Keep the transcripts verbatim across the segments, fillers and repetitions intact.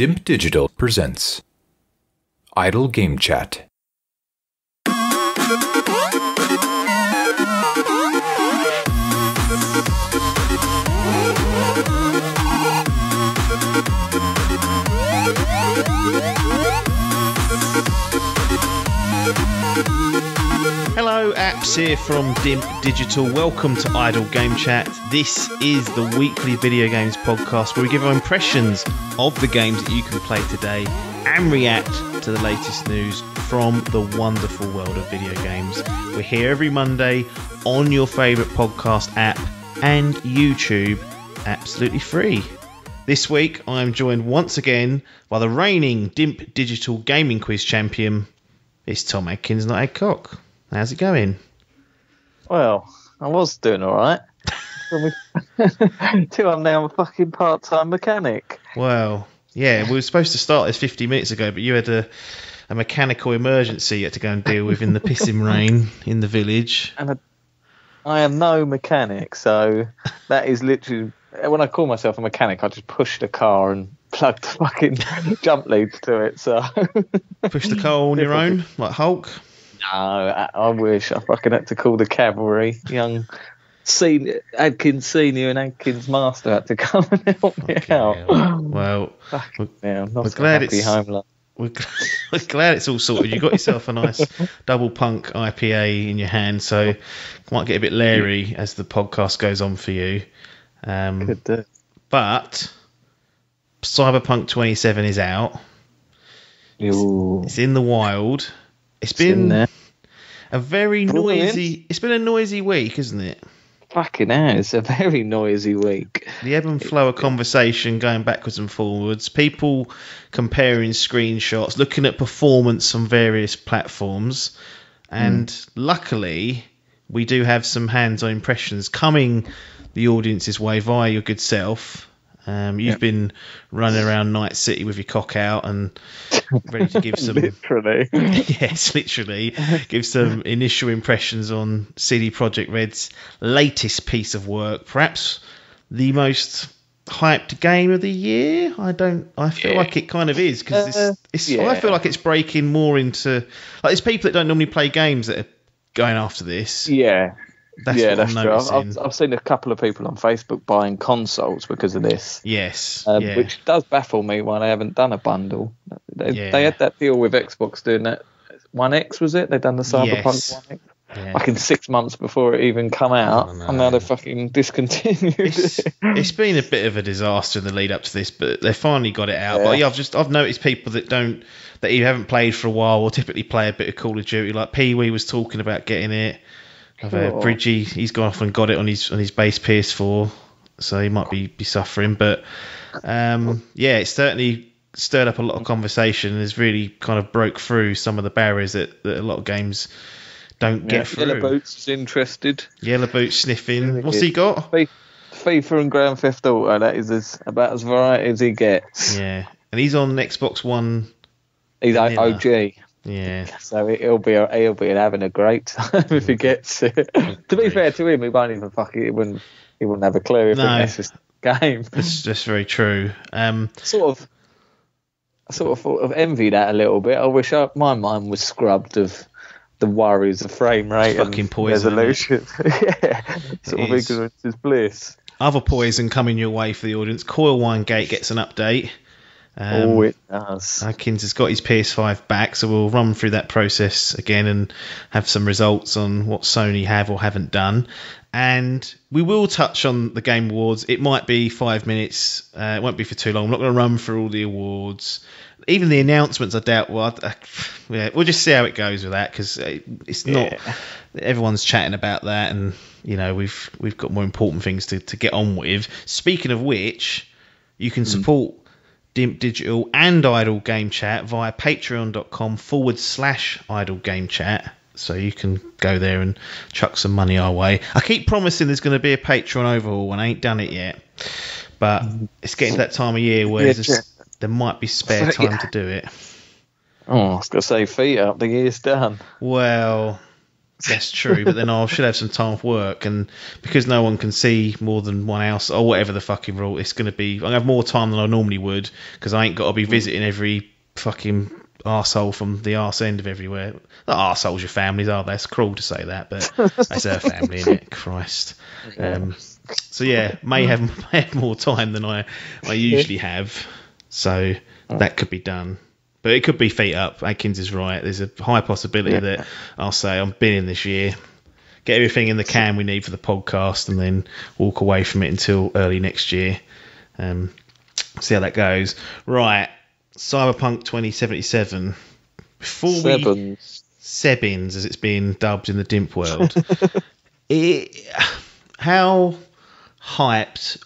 Dimp Digital presents Idle Game Chat. Hello, apps here from Dimp Digital. Welcome to Idle Game Chat. This is the weekly video games podcast where we give our impressions of the games that you can play today and react to the latest news from the wonderful world of video games. We're here every Monday on your favourite podcast app and YouTube, absolutely free. This week, I am joined once again by the reigning Dimp Digital Gaming Quiz champion. It's Tom Adkins, not Adcock. How's it going? Well, I was doing all right. Till I'm now a fucking part-time mechanic. Well, yeah, we were supposed to start this fifty minutes ago, but you had a, a mechanical emergency you had to go and deal with in the pissing rain in the village. And a, I am no mechanic, so that is literally... When I call myself a mechanic, I just push the car and plug the fucking jump leads to it. So push the car on your own, like Hulk? No, I wish. I fucking had to call the cavalry. Young senior, Adkins Senior and Adkins Master had to come and help me okay, out. Well, we're, yeah, I'm not we're, so glad happy home life. We're, we're glad it's all sorted. You got yourself a nice double punk I P A in your hand, so you might get a bit leery as the podcast goes on for you. Um, Could do. But Cyberpunk twenty seventy-seven is out. It's, it's in the wild. It's been it's a very noisy. It's been a noisy week, isn't it? Fucking hell, it's a very noisy week. The ebb and flow of conversation going backwards and forwards. People comparing screenshots, looking at performance on various platforms, and mm. luckily we do have some hands-on impressions coming the audience's way via your good self. Um, you've yep. been running around Night City with your cock out and ready to give some... literally. Yes, literally. Give some initial impressions on C D Projekt Red's latest piece of work. Perhaps the most hyped game of the year? I don't... I feel yeah. like it kind of is. Because it's, uh, it's, yeah. I feel like it's breaking more into... Like, there's people that don't normally play games that are going after this. Yeah. That's yeah, that's I'm true. I've, I've seen a couple of people on Facebook buying consoles because of this. Yes, um, yeah. Which does baffle me why they haven't done a bundle. They, yeah. they had that deal with Xbox doing that. One X was it? They done the Cyberpunk yes. One X yeah. fucking six months before it even come out, oh, no. and now they fucking discontinued it's, it. It's been a bit of a disaster in the lead up to this, but they finally got it out. Yeah. But yeah, I've just I've noticed people that don't that you haven't played for a while will typically play a bit of Call of Duty. Like Pee Wee was talking about getting it. I've uh, Bridgie, he's gone off and got it on his on his base P S four, so he might be, be suffering. But um, yeah, it's certainly stirred up a lot of conversation and has really kind of broke through some of the barriers that, that a lot of games don't yeah, get through. Yellow Boots is interested. Yellow Boots sniffing. What's he got? FIFA and Grand Theft Auto. That is as, about as variety as he gets. Yeah, and he's on Xbox One. He's like O G. Yeah, so he'll be he'll be having a great time if he gets it. To be fair to him, he won't even fuck it. He wouldn't he wouldn't have a clue if no, he misses the game. That's that's very true. Um, sort of, I sort of thought of envy that a little bit. I wish I, my mind was scrubbed of the worries of frame rate fucking and poison, resolution. yeah, sort it of is. Ignorance is bliss. Other poison coming your way for the audience. Coil Winegate gets an update. Um, oh, it does. Adkins has got his P S five back, so we'll run through that process again and have some results on what Sony have or haven't done. And we will touch on the Game Awards. It might be five minutes. Uh, it won't be for too long. I'm not going to run through all the awards. Even the announcements, I doubt. Well, I, I, yeah, we'll just see how it goes with that because it, it's not... Yeah. Everyone's chatting about that and, you know, we've we've got more important things to, to get on with. Speaking of which, you can mm. support... Dimp Digital and Idle Game Chat via patreon.com forward slash Idle Game Chat. So you can go there and chuck some money our way. I keep promising there's going to be a Patreon overhaul and I ain't done it yet. But it's getting to that time of year where yeah, there might be spare time yeah. to do it. Oh, I was going to say feet up, the year's done. Well, That's true, but then I should have some time off work, and because no one can see more than one house or whatever the fucking rule, it's going to be... I'm going to have more time than I normally would because I ain't got to be visiting every fucking arsehole from the arse end of everywhere. Not arseholes, your families, are they? It's cruel to say that, but that's her family, isn't it? Christ. Um, so yeah, may have, may have more time than I, I usually have, so that could be done. But it could be feet up. Adkins is right. There's a high possibility yeah. that I'll say I'm bidding this year, get everything in the can we need for the podcast, and then walk away from it until early next year. Um, see how that goes. Right, Cyberpunk twenty seventy-seven. Before Seven. we Sebins, as it's being dubbed in the Dimp world. it, how hyped?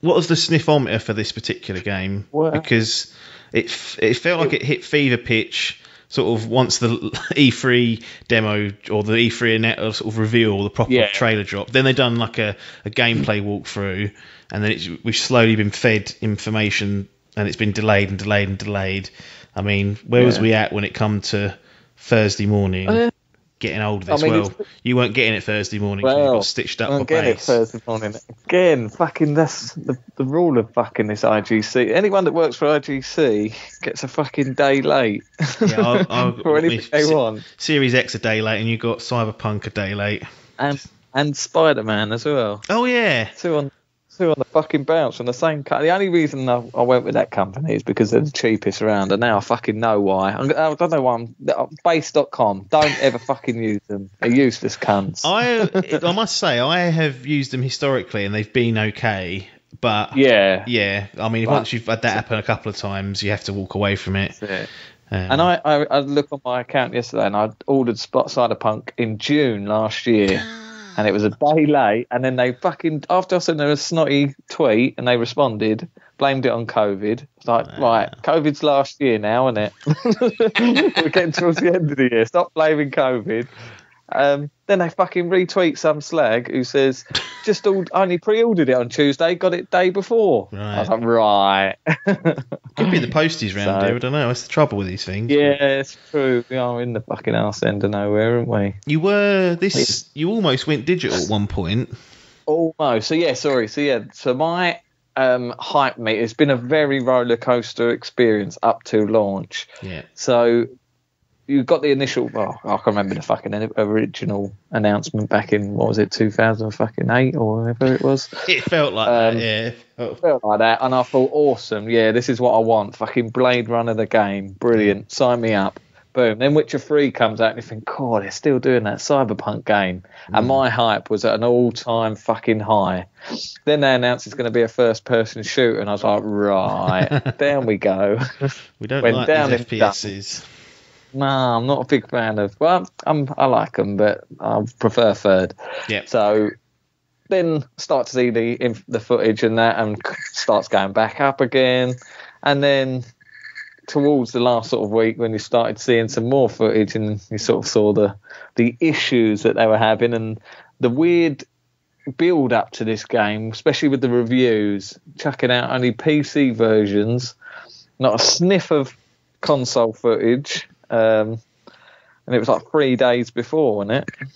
What was the sniffometer for this particular game? Well, because It it felt like it hit fever pitch sort of once the E three demo or the E three sort of reveal or the proper yeah. trailer drop. Then they done like a, a gameplay walkthrough, and then it's, we've slowly been fed information, and it's been delayed and delayed and delayed. I mean, where yeah. was we at when it come to Thursday morning? Uh, getting old of this. I mean, well, you weren't getting it Thursday morning. Well, you got stitched up. I'm getting it Thursday morning again. Fucking that's the, the rule of fucking this I G C. Anyone that works for I G C gets a fucking day late. Yeah, I'll, I'll, for anything they se- want. Series X a day late, and you got Cyberpunk a day late, and and Spider-Man as well. Oh yeah, two on two on the fucking bounce on the same cut. The only reason I, I went with that company is because they're the cheapest around, and now I fucking know why. I'm, I don't know why I'm... Base dot com, don't ever fucking use them. They're useless cunts. I I must say, I have used them historically, and they've been okay, but... Yeah. Yeah, I mean, but, once you've had that happen a couple of times, you have to walk away from it. That's it. Um, and I, I, I looked on my account yesterday, and I ordered Cyberpunk in June last year. And it was a day late, and then they fucking, after I sent them a snotty tweet, and they responded, blamed it on COVID. It's like, wow. Right, COVID's last year now, isn't it? We're getting towards the end of the year. Stop blaming COVID. Um, then they fucking retweet some slag who says, just all, only pre-ordered it on Tuesday, got it day before. Right. I was like, right. Could be the posties round so, here, I don't know. That's the trouble with these things. Yeah, it's true. We are in the fucking arse end of nowhere, aren't we? You were, this, you almost went digital at one point. Almost. So yeah, sorry. So yeah, so my um, hype meter, it's been a very roller coaster experience up to launch. Yeah. So you got the initial, oh, I can't remember the fucking original announcement back in, what was it, two thousand eight or whatever it was. It felt like um, that, yeah. Oh. It felt like that, and I thought, awesome, yeah, this is what I want. Fucking Blade Runner the game, brilliant, sign me up. Boom. Then Witcher three comes out, and you think, God, they're still doing that Cyberpunk game. Mm. And my hype was at an all-time fucking high. Then they announced it's going to be a first-person shooter, and I was like, right, down we go. We don't Went like down these F P Ses. No, I'm not a big fan of... Well, I'm, I like them, but I prefer third. Yep. So then start to see the the footage and that, and starts going back up again. And then towards the last sort of week, when you started seeing some more footage, and you sort of saw the, the issues that they were having and the weird build up to this game, especially with the reviews, chucking out only P C versions, not a sniff of console footage. Um, and it was like three days before, wasn't it?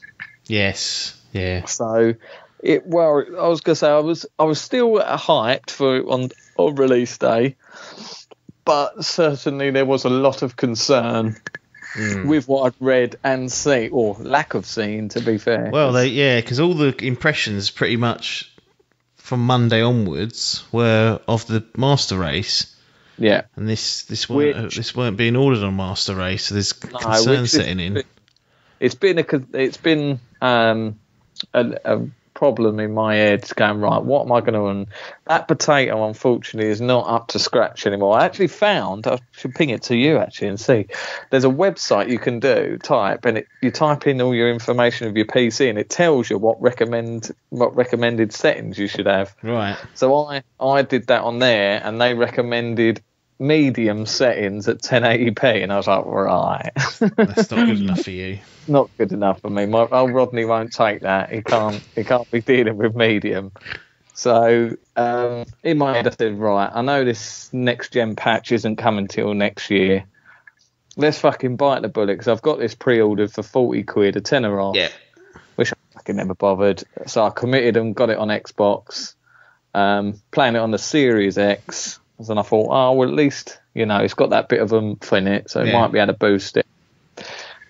Yes, yeah. So, it well, I was gonna say I was I was still hyped for it on on release day, but certainly there was a lot of concern mm. with what I'd read and seen, or lack of seeing, to be fair. Well, they, yeah, because all the impressions pretty much from Monday onwards were of the Master Race. Yeah, and this this weren't which, this weren't being ordered on Master Race, so there's concern no, setting in. It's been a it's been um a, a problem in my head going right. What am I going to run? That potato, unfortunately, is not up to scratch anymore. I actually found I should ping it to you actually and see. There's a website you can do type, and it, you type in all your information of your P C, and it tells you what recommend what recommended settings you should have. Right. So I I did that on there, and they recommended medium settings at ten eighty p, and I was like, right, that's not good enough for you. Not good enough for me. My old Rodney won't take that. He can't. He can't be dealing with medium. So um, in my head, I said, right, I know this next gen patch isn't coming till next year, let's fucking bite the bullet because I've got this pre-ordered for forty quid, a tenner off. Yeah. Wish I fucking never bothered. So I committed and got it on Xbox, um, playing it on the Series X. And I thought, oh, well, at least, you know, it's got that bit of oomph in it, so it yeah. might be able to boost it.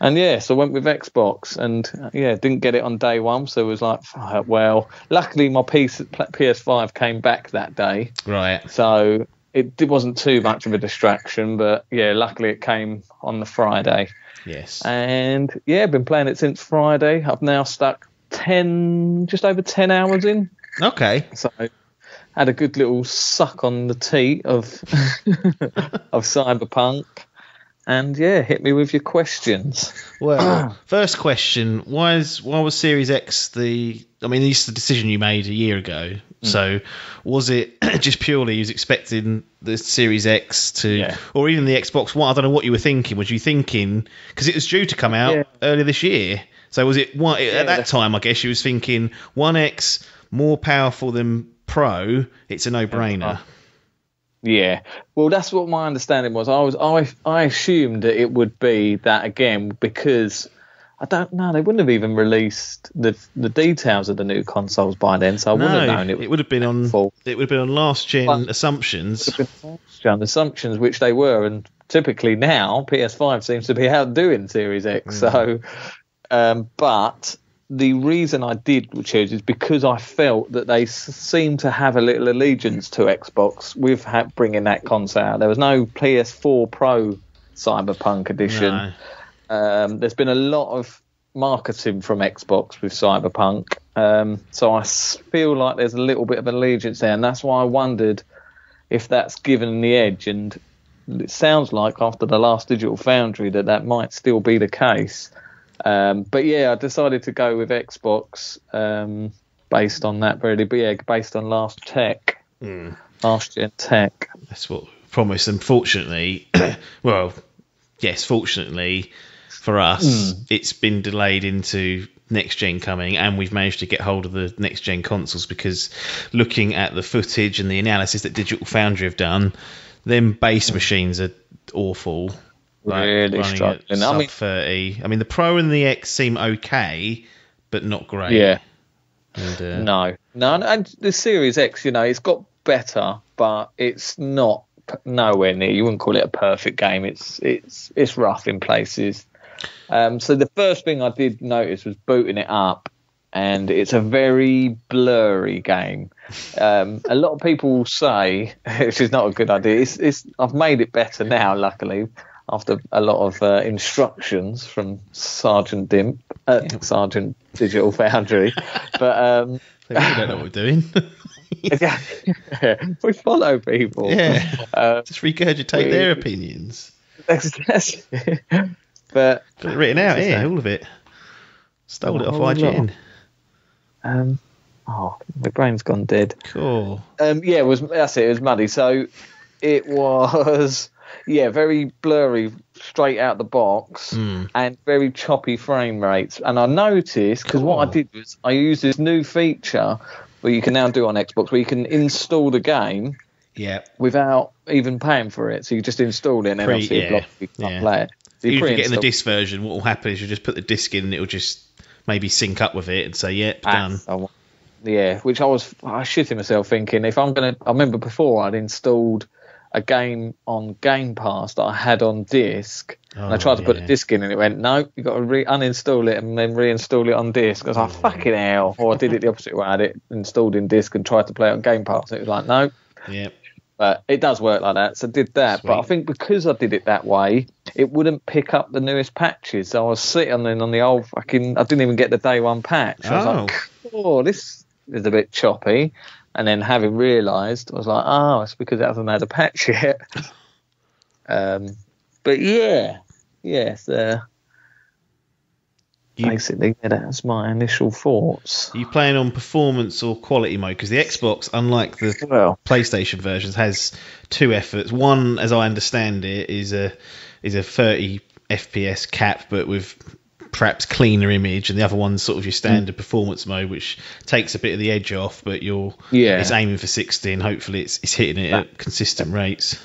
And, yeah, so I went with Xbox and, yeah, didn't get it on day one. So it was like, well, luckily my P S five came back that day. Right. So it wasn't too much of a distraction, but, yeah, luckily it came on the Friday. Yes. And, yeah, I've been playing it since Friday. I've now stuck ten, just over ten hours in. Okay. So had a good little suck on the teat of, of Cyberpunk. And, yeah, hit me with your questions. Well, first question, why is why was Series X the... I mean, this is the decision you made a year ago. Mm. So was it just purely you was expecting the Series X to... Yeah. Or even the Xbox One? I don't know what you were thinking. Was you thinking... Because it was due to come out yeah. earlier this year. So was it... One, yeah, at that time, I guess, you was thinking, one X, more powerful than Pro, it's a no-brainer. Yeah, well, that's what my understanding was. I was, I, I assumed that it would be that again because I don't know. They wouldn't have even released the the details of the new consoles by then, so I no, wouldn't have known. It, it would have been on. Full. It would have been on last gen but assumptions. Last-gen assumptions, which they were, and typically now P S five seems to be outdoing Series X. Mm. So, um, but. The reason I did choose is because I felt that they seemed to have a little allegiance to Xbox with bringing that console out. There was no P S four Pro Cyberpunk edition. No. Um, there's been a lot of marketing from Xbox with Cyberpunk. Um, so I feel like there's a little bit of allegiance there. And that's why I wondered if that's given the edge. And it sounds like after the last Digital Foundry that that might still be the case. Um, but yeah, I decided to go with Xbox um, based on that, really. But yeah, based on last tech, mm. last gen tech. That's what promised. Unfortunately, well, yes, fortunately for us, mm. it's been delayed into next gen coming, and we've managed to get hold of the next gen consoles because looking at the footage and the analysis that Digital Foundry have done, them base mm. machines are awful. Like really struggling. I mean, thirty. I mean, the Pro and the X seem okay, but not great. Yeah. And, uh, no, no, and the Series X, you know, it's got better, but it's not nowhere near. You wouldn't call it a perfect game. It's it's it's rough in places. Um, so the first thing I did notice was booting it up, and it's a very blurry game. Um, a lot of people say, which is not a good idea. It's it's. I've made it better now, luckily. After a lot of uh, instructions from Sergeant Dimp, uh, yeah. Sergeant Digital Foundry, but um, we don't know what we're doing. yeah, we follow people. Yeah, uh, just regurgitate we, their opinions. That's, that's but got it written out, yeah, all of it. Stole it off I G N. Um, oh, my brain's gone dead. Cool. Um, yeah, it was that's it. It was muddy, so it was. Yeah, very blurry, straight out the box, mm. and very choppy frame rates. And I noticed, because cool. what I did was I used this new feature where you can now do on Xbox, where you can install the game yeah. without even paying for it. So you just install it and then Pre, obviously yeah. block, you can't yeah. play it. So you Usually getting the disc version, what will happen is you'll just put the disc in and it'll just maybe sync up with it and say, yep, done. I, yeah, which I was I shitting myself thinking, if I'm going to... I remember before I'd installed a game on Game Pass that I had on disc, oh, and I tried to yeah. put a disc in, and it went, no, you've got to re- uninstall it and then reinstall it on disc. I was like, oh, fucking hell. Or I did it the opposite way. I had it installed in disc and tried to play it on Game Pass. It was like, no. Yeah. But it does work like that, so I did that. Sweet. But I think because I did it that way, it wouldn't pick up the newest patches. So I was sitting on the old fucking... I didn't even get the day one patch. Oh. I was like, oh, this is a bit choppy. And then having realised, I was like, oh, it's because it hasn't had a patch yet. um, but yeah, yes. Uh, you, basically, yeah, that's my initial thoughts. Are you playing on performance or quality mode? Because the Xbox, unlike the well, PlayStation versions, has two efforts. One, as I understand it, is a is a thirty F P S cap, but with perhaps cleaner image, and the other one's sort of your standard mm. performance mode, which takes a bit of the edge off, but you're yeah. it's aiming for sixty, and hopefully it's it's hitting it that, at consistent rates.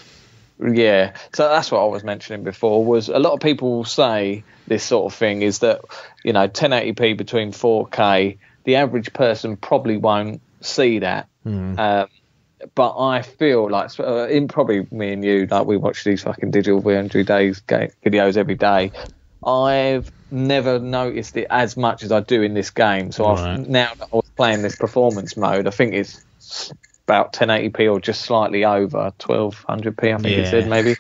Yeah, So that's what I was mentioning before, was a lot of people will say this sort of thing is that, you know, ten eighty p between four K, the average person probably won't see that. Mm. Um, but I feel like, uh, in probably me and you, like we watch these fucking digital V M G days game, videos every day. I've never noticed it as much as I do in this game. So I've, right. now that I was playing this performance mode, I think it's about ten eighty p or just slightly over twelve hundred p, I think yeah. it said maybe.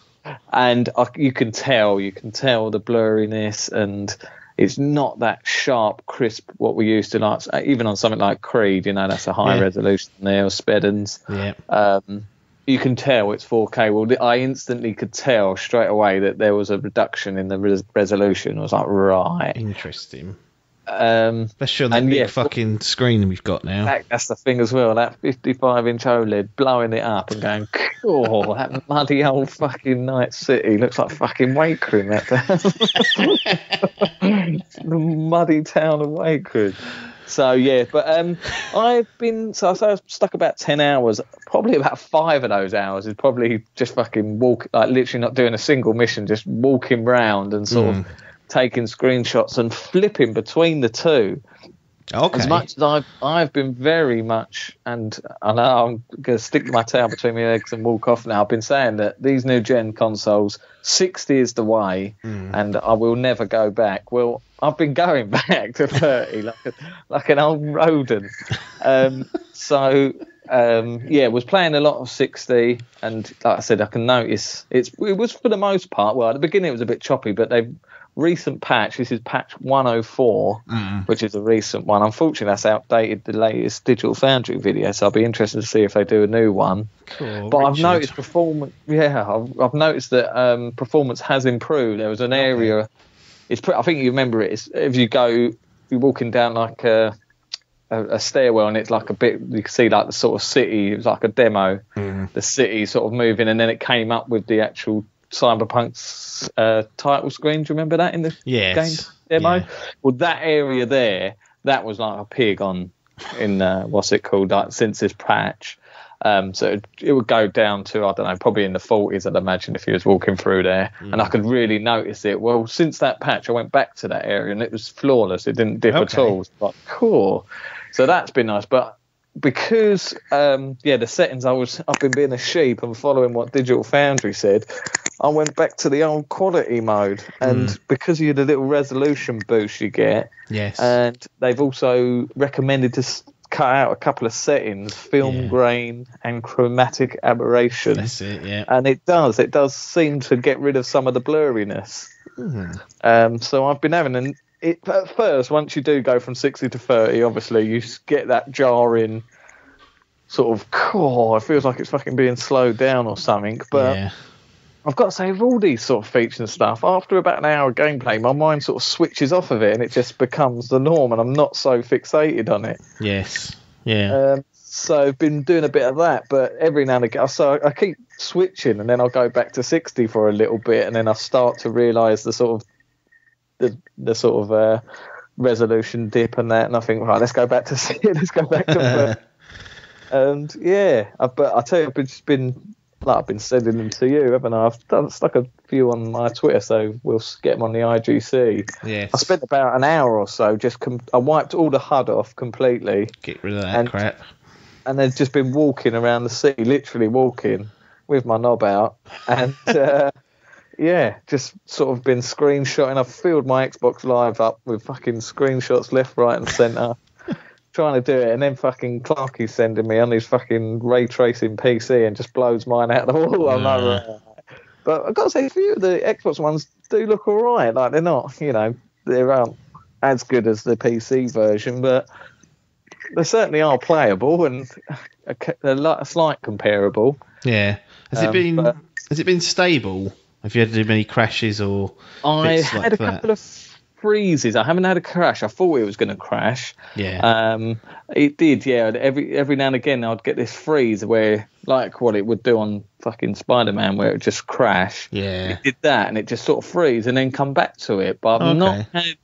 And I, you can tell, you can tell the blurriness, and it's not that sharp, crisp what we used to like. Even on something like Creed, you know, that's a high yeah. resolution there, or Speddens. Yeah. Um, you can tell it's four K. Well, I instantly could tell straight away that there was a reduction in the res resolution. I was like, right. Interesting. Um, Let's show that big yeah, fucking screen we've got now. That, that's the thing as well, that fifty-five inch OLED blowing it up and going, oh, that muddy old fucking Night City looks like fucking Wakerin. That the muddy town of Wakerin. So yeah, but um, I've been so, so I was stuck about ten hours. Probably about five of those hours is probably just fucking walk, like literally not doing a single mission, just walking round and sort mm. of taking screenshots and flipping between the two. Okay. As much as I've I've been very much, and I know I'm gonna stick my tail between my legs and walk off now. I've been saying that these new gen consoles, sixty is the way, mm. and I will never go back. Well, I've been going back to thirty like a, like an old rodent. Um, so um, yeah, was playing a lot of sixty, and like I said, I can notice it's it was for the most part. Well, at the beginning it was a bit choppy, but they've recent patch, this is patch one oh four, mm. which is a recent one. Unfortunately, that's outdated the latest Digital Foundry video, so I'll be interested to see if they do a new one. Cool, but Richard. I've noticed performance, yeah, I've, I've noticed that um, performance has improved. There was an area, okay. it's pretty, I think you remember it, it's, if you go, you're walking down like a, a, a stairwell and it's like a bit, you can see like the sort of city, it was like a demo, mm. the city sort of moving, and then it came up with the actual Cyberpunk's uh, title screen. Do you remember that in the yes. game demo? Yeah. Well, that area there, that was like a pig on in uh, what's it called? Like since this patch, um, so it, it would go down to I don't know, probably in the forties, I'd imagine, if you was walking through there, mm. and I could really notice it. Well, since that patch, I went back to that area and it was flawless. It didn't dip okay. at all. It was like cool. So that's been nice, but. Because um yeah, the settings, I was I've been being a sheep and following what Digital Foundry said, I went back to the old quality mode, and mm. because you had a little resolution boost you get, yes, and they've also recommended to cut out a couple of settings, film yeah. grain and chromatic aberration. That's it, yeah. And it does it does seem to get rid of some of the blurriness. Mm. Um so I've been having an It, at first, once you do go from sixty to thirty, obviously, you get that jarring sort of, oh, it feels like it's fucking being slowed down or something. But yeah. I've got to say, with all these sort of features and stuff, after about an hour of gameplay, my mind sort of switches off of it and it just becomes the norm, and I'm not so fixated on it. Yes. Yeah. Um, so I've been doing a bit of that, but every now and again, so I keep switching, and then I'll go back to sixty for a little bit, and then I start to realise the sort of The, the sort of uh, resolution dip and that, and I think, right, let's go back to let's go back to and yeah, I, but I tell you, I've been, just been like I've been sending them to you, haven't I? I've done stuck a few on my Twitter, so we'll get them on the I G C. Yes. I spent about an hour or so just com I wiped all the H U D off completely. Get rid of that and, crap. And they've just been walking around the city, literally walking with my knob out, and. Uh, Yeah, just sort of been screenshotting. I've filled my Xbox Live up with fucking screenshots left, right and centre, trying to do it. And then fucking Clarky's sending me on his fucking ray tracing P C and just blows mine out the wall. I'm like, right. But I've got to say, a few of the Xbox ones do look all right. Like, they're not, you know, they aren't as good as the P C version, but they certainly are playable and a, a, a slight comparable. Yeah. Has, um, it been, but, has it been stable? Have you had any crashes or? I had like a that? couple of freezes. I haven't had a crash. I thought it was going to crash. Yeah. Um, it did. Yeah. Every every now and again, I'd get this freeze where, like, what it would do on fucking Spider-Man, where it would just crash. Yeah. It did that, and it just sort of freeze and then come back to it. But I've okay. not had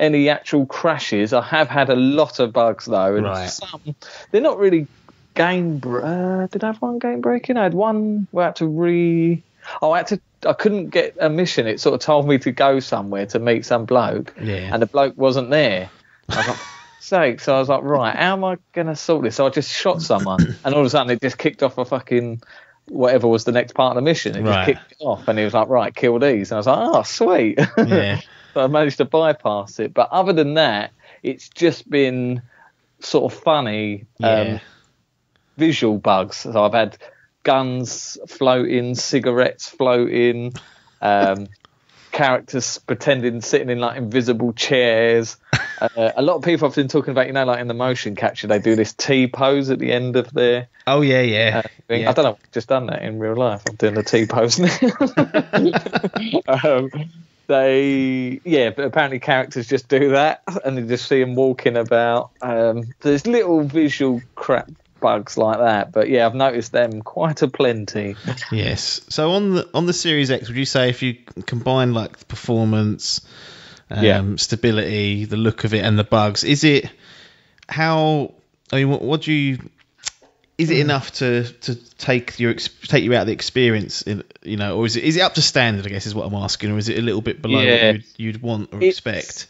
any actual crashes. I have had a lot of bugs though, and right. some they're not really game. Uh, did I have one game breaking? I had one. We're out to re. oh, I had to, I couldn't get a mission. It sort of told me to go somewhere to meet some bloke, yeah. and the bloke wasn't there. I was like, sake. So I was like, right, how am I going to sort this? So I just shot someone, and all of a sudden it just kicked off a fucking whatever was the next part of the mission. It right. just kicked it off, and he was like, right, kill these. And I was like, oh, sweet. Yeah. So I managed to bypass it. But other than that, it's just been sort of funny um, yeah. visual bugs. So I've had guns floating, cigarettes floating, um, characters pretending sitting in like invisible chairs. Uh, a lot of people have been talking about, you know, like in the motion capture, they do this T pose at the end of their. Oh yeah, yeah. Uh, yeah. I don't know. I've just done that in real life. I'm doing the T pose now. um, They, yeah, but apparently characters just do that, and you just see them walking about. Um, there's little visual crap bugs like that, but yeah, I've noticed them quite a plenty. Yes. So on the on the Series X, would you say if you combine like the performance, um, yeah. stability, the look of it, and the bugs, is it how? I mean, what, what do you? Is it enough to, to take your take you out of the experience, in, you know, or is it is it up to standard? I guess is what I'm asking, or is it a little bit below yeah. what you'd, you'd want or it's, expect?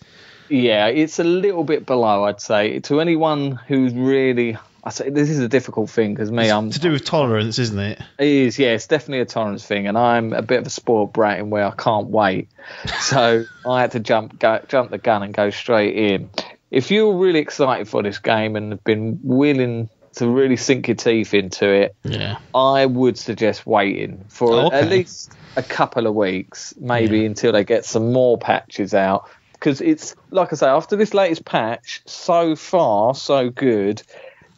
Yeah, it's a little bit below, I'd say. To anyone who's really, I say this is a difficult thing because me, it's I'm to do with tolerance, isn't it? It is, yeah. It's definitely a tolerance thing, and I'm a bit of a spoiled brat in where I can't wait, so I had to jump go, jump the gun and go straight in. If you're really excited for this game and have been willing to really sink your teeth into it, yeah. I would suggest waiting for oh, okay. at least a couple of weeks, maybe yeah. until they get some more patches out. Because it's, like I say, after this latest patch, so far, so good.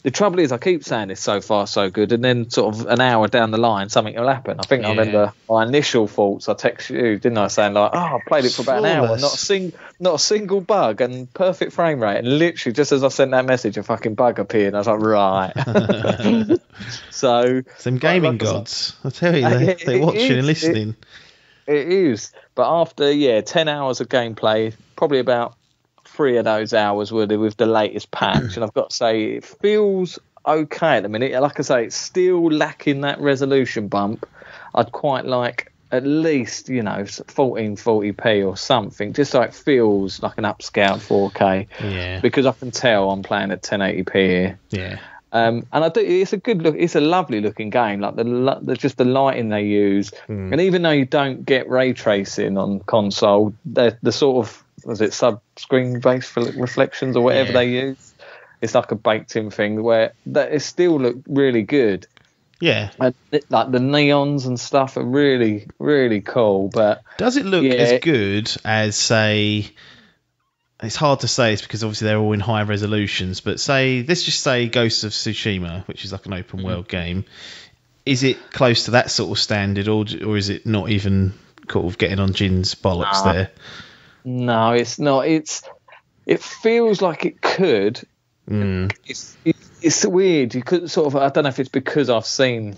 The trouble is, I keep saying this, so far, so good, and then sort of an hour down the line, something will happen. I think yeah. I remember my initial thoughts. I texted you, didn't I, saying like, oh, I played it for about Flawless. an hour, not a, sing- not a single bug and perfect frame rate. And literally, just as I sent that message, a fucking bug appeared. I was like, right. So some gaming like, gods. I tell you, they, it, they're watching is, and listening. It, it is. But after, yeah, ten hours of gameplay, probably about three of those hours were with the latest patch, and I've got to say it feels okay at the minute. Like I say, it's still lacking that resolution bump. I'd quite like at least, you know, fourteen forty p or something, just so it feels like an upscaled four K. Yeah. Because I can tell I'm playing at ten eighty p here. Yeah. Um, and I do. It's a good look. It's a lovely looking game. Like the, the just the lighting they use, mm. and even though you don't get ray tracing on console, the the sort of was it sub screen based reflections or whatever yeah. they use. It's like a baked in thing where that it still looked really good. Yeah, and it, like the neons and stuff are really really cool. But does it look yeah, as good as say? It's hard to say, it's because obviously they're all in high resolutions, but say, let's just say Ghost of Tsushima, which is like an open world game. Is it close to that sort of standard, or or is it not even sort of getting on Jin's bollocks no. there? No, it's not. It's It feels like it could. Mm. It's, it's weird. You could sort of, I don't know if it's because I've seen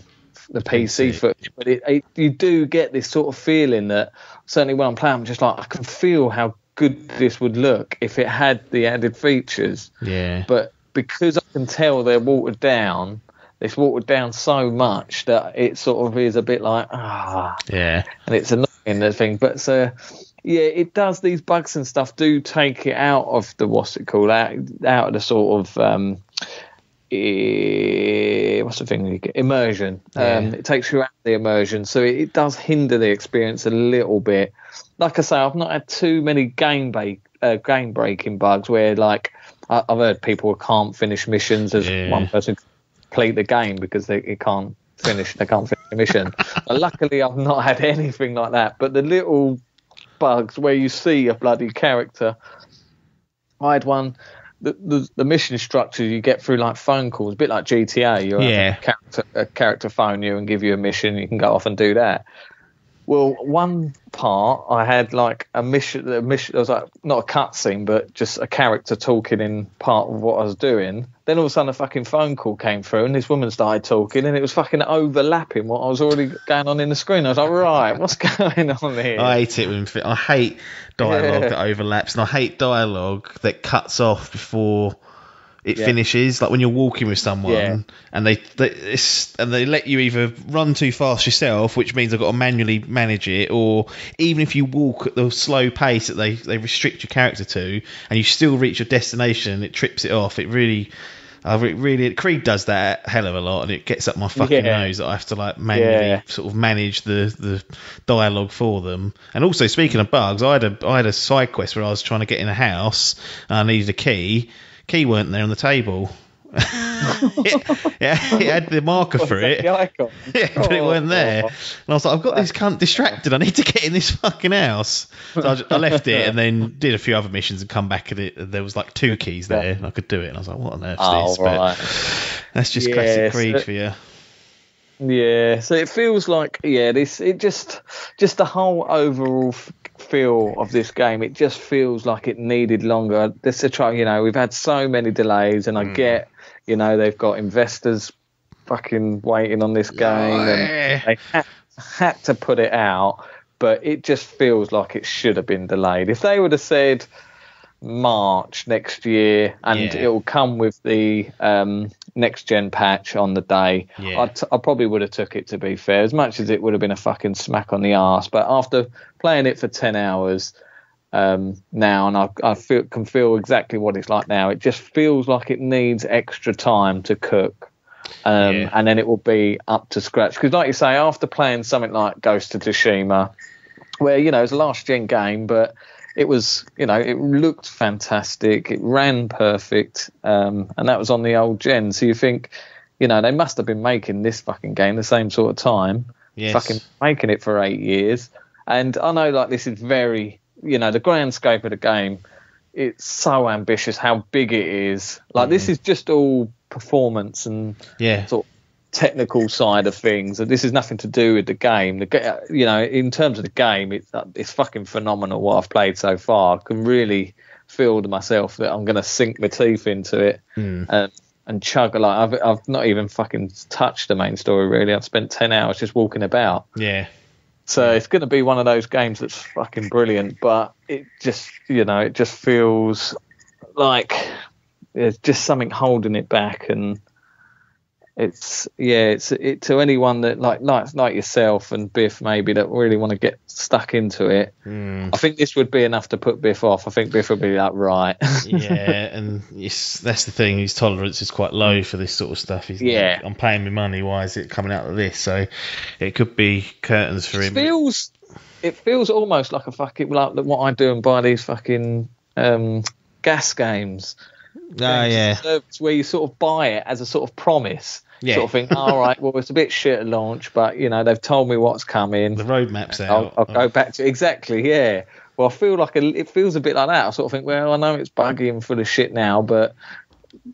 the P C footage, but it, it, you do get this sort of feeling that certainly when I'm playing, I'm just like, I can feel how good this would look if it had the added features. Yeah. But because I can tell they're watered down, it's watered down so much that it sort of is a bit like ah. Yeah. And it's annoying the thing, but so yeah, it does. These bugs and stuff do take it out of the what's it called out out of the sort of um, eh, what's the thing immersion. Yeah. Um, it takes you out of the immersion, so it, it does hinder the experience a little bit. Like I say, I've not had too many game ba- uh, game breaking bugs where, like, I- I've heard people can't finish missions as yeah. one person complete the game because they it can't finish they can't finish the mission. But luckily, I've not had anything like that. But the little bugs where you see a bloody character, I had one. The, the, the mission structure you get through like phone calls, a bit like G T A. You yeah. have a character, a character phone you and give you a mission. You can go off and do that. Well, one part I had like a mission. A mission. It was like not a cutscene, but just a character talking in part of what I was doing. Then all of a sudden, a fucking phone call came through, and this woman started talking, and it was fucking overlapping what I was already going on in the screen. I was like, right, what's going on here? I hate it when I hate dialogue yeah. that overlaps, and I hate dialogue that cuts off before it yeah. finishes. Like when you're walking with someone, yeah. and they they it's, and they let you either run too fast yourself, which means I've got to manually manage it, or even if you walk at the slow pace that they, they restrict your character to, and you still reach your destination, it trips it off. It really, uh, it really Creed does that a hell of a lot, and it gets up my fucking yeah. nose that I have to like manually yeah. sort of manage the, the dialogue for them. And also, speaking of bugs, I had a I had a side quest where I was trying to get in a house and I needed a key. Key weren't there on the table. it, yeah, it had the marker for it. Yeah, but it weren't there. And I was like, I've got this cunt distracted. I need to get in this fucking house. So I, just, I left it and then did a few other missions and come back at it. There was like two keys there, and I could do it. And I was like, what on earth is oh, this? Right. But that's just yeah, classic Creed so for you. Yeah. So it feels like yeah, this it just just the whole overall feel of this game, it just feels like it needed longer. This is try, you know, we've had so many delays, and I mm. get, you know, they've got investors fucking waiting on this game, and they had, had to put it out, but it just feels like it should have been delayed. If they would have said March next year, and yeah. it'll come with the um, next gen patch on the day. Yeah. I, t- I probably would have took it, to be fair, as much as it would have been a fucking smack on the arse. But after playing it for ten hours um, now, and I, I feel, can feel exactly what it's like now. It just feels like it needs extra time to cook, um, yeah. and then it will be up to scratch. Because, like you say, after playing something like Ghost of Tsushima, where you know it's a last gen game, but it was, you know, it looked fantastic. It ran perfect. Um, and that was on the old gen. So you think, you know, they must have been making this fucking game the same sort of time. Yes. Fucking making it for eight years. And I know, like, this is very, you know, the grand scope of the game, it's so ambitious how big it is. Like, mm. this is just all performance and yeah. sort of technical side of things, and this is nothing to do with the game. The you know, in terms of the game, it's it's fucking phenomenal what I've played so far. I can really feel to myself that I'm going to sink my teeth into it mm. and and chug. Like I've I've not even fucking touched the main story really. I've spent ten hours just walking about. Yeah. So yeah. it's going to be one of those games that's fucking brilliant, but it just you know it just feels like there's just something holding it back. And it's yeah it's it to anyone that like like like yourself and Biff maybe that really want to get stuck into it, mm. I think this would be enough to put Biff off. I think Biff would be like right yeah and it's, that's the thing, his tolerance is quite low for this sort of stuff. He's yeah like, I'm paying my money, why is it coming out of this? So it could be curtains for him. It feels it feels almost like a fucking like what I do and buy these fucking um gas games. Oh, yeah. Service where you sort of buy it as a sort of promise. Yeah. Sort of think, all right, well, it's a bit shit at launch, but, you know, they've told me what's coming. The roadmap's there. I'll, I'll oh. go back to it. Exactly, yeah. Well, I feel like a, it feels a bit like that. I sort of think, well, I know it's buggy and full of shit now, but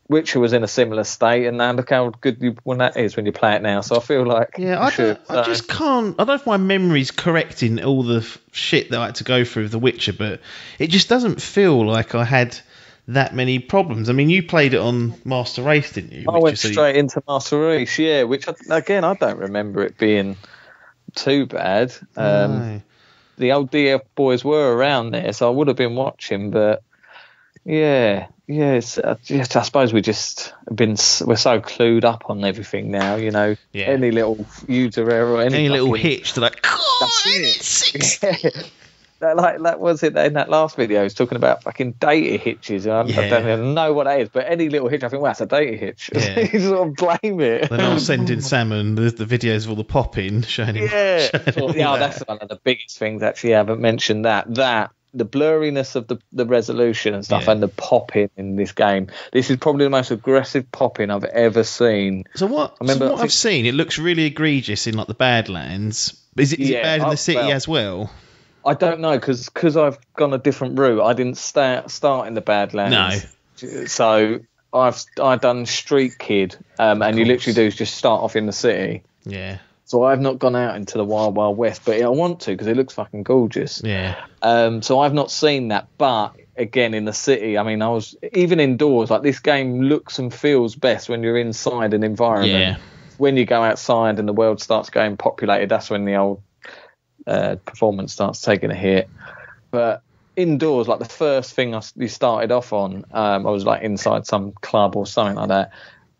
Witcher was in a similar state, and now look how good you, when that is when you play it now. So I feel like yeah, I, should, I just can't. I don't know if my memory's correcting all the f- shit that I had to go through with The Witcher, but it just doesn't feel like I had that many problems. I mean, you played it on Master Race, didn't you? I went straight into Master Race, yeah, which, I, again, I don't remember it being too bad. Um, no. The old D F boys were around there, so I would have been watching, but, yeah, yeah, it's, uh, yes, I suppose we just been, we're so clued up on everything now, you know, yeah. any little user error, or any, any little hitch to like, that's it. That, like that was it in that last video. I was talking about fucking data hitches. I, yeah. I don't even know what that is, but any little hitch, I think, well, that's a data hitch. Yeah. You sort of blame it. Then I was sending Salmon the, the videos of all the popping, showing him. Yeah, showing yeah oh, that's one of the biggest things. Actually, I haven't mentioned that. That the blurriness of the the resolution and stuff, yeah. and the popping in this game. This is probably the most aggressive popping I've ever seen. So what? I remember, so what I've seen, it looks really egregious in like the Badlands. Is it, is yeah, it bad in the city well, as well? I don't know, because I've gone a different route. I didn't start, start in the Badlands. No. So I've I done Street Kid, um, and you literally do is just start off in the city. Yeah. So I've not gone out into the Wild Wild West, but I want to because it looks fucking gorgeous. Yeah. Um. So I've not seen that, but again, in the city, I mean, I was even indoors. Like this game looks and feels best when you're inside an environment. Yeah. When you go outside and the world starts getting populated, that's when the old Uh, performance starts taking a hit. But indoors, like the first thing I you started off on, um, I was like inside some club or something like that,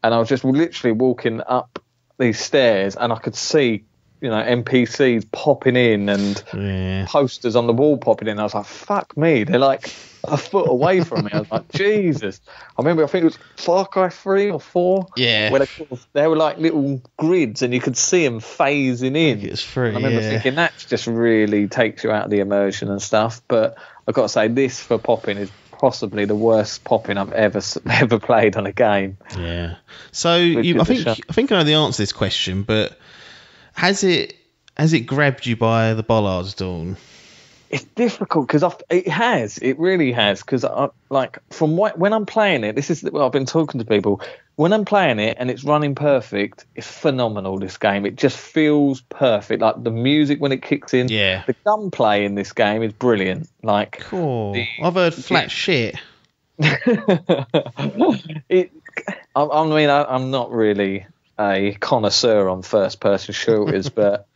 and I was just literally walking up these stairs, and I could see, you know, N P Cs popping in and yeah. posters on the wall popping in. I was like, fuck me, they're like a foot away from me. I was like, Jesus. I remember, I think it was Far Cry three or four. Yeah. Where they, they were like little grids and you could see them phasing in. It's free, I remember yeah. thinking that just really takes you out of the immersion and stuff. But I've got to say, this for popping is possibly the worst popping I've ever ever played on a game. Yeah. So you, I think I think I know the answer to this question, but has it has it grabbed you by the bollards, Dawn? It's difficult because it has, it really has. Because I like from what, when I'm playing it, this is well, I've been talking to people. When I'm playing it and it's running perfect, it's phenomenal. This game, it just feels perfect. Like the music when it kicks in, yeah. The gunplay in this game is brilliant. Like, cool. The, I've heard flat it, shit. it, I, I mean, I, I'm not really a connoisseur on first person shooters, but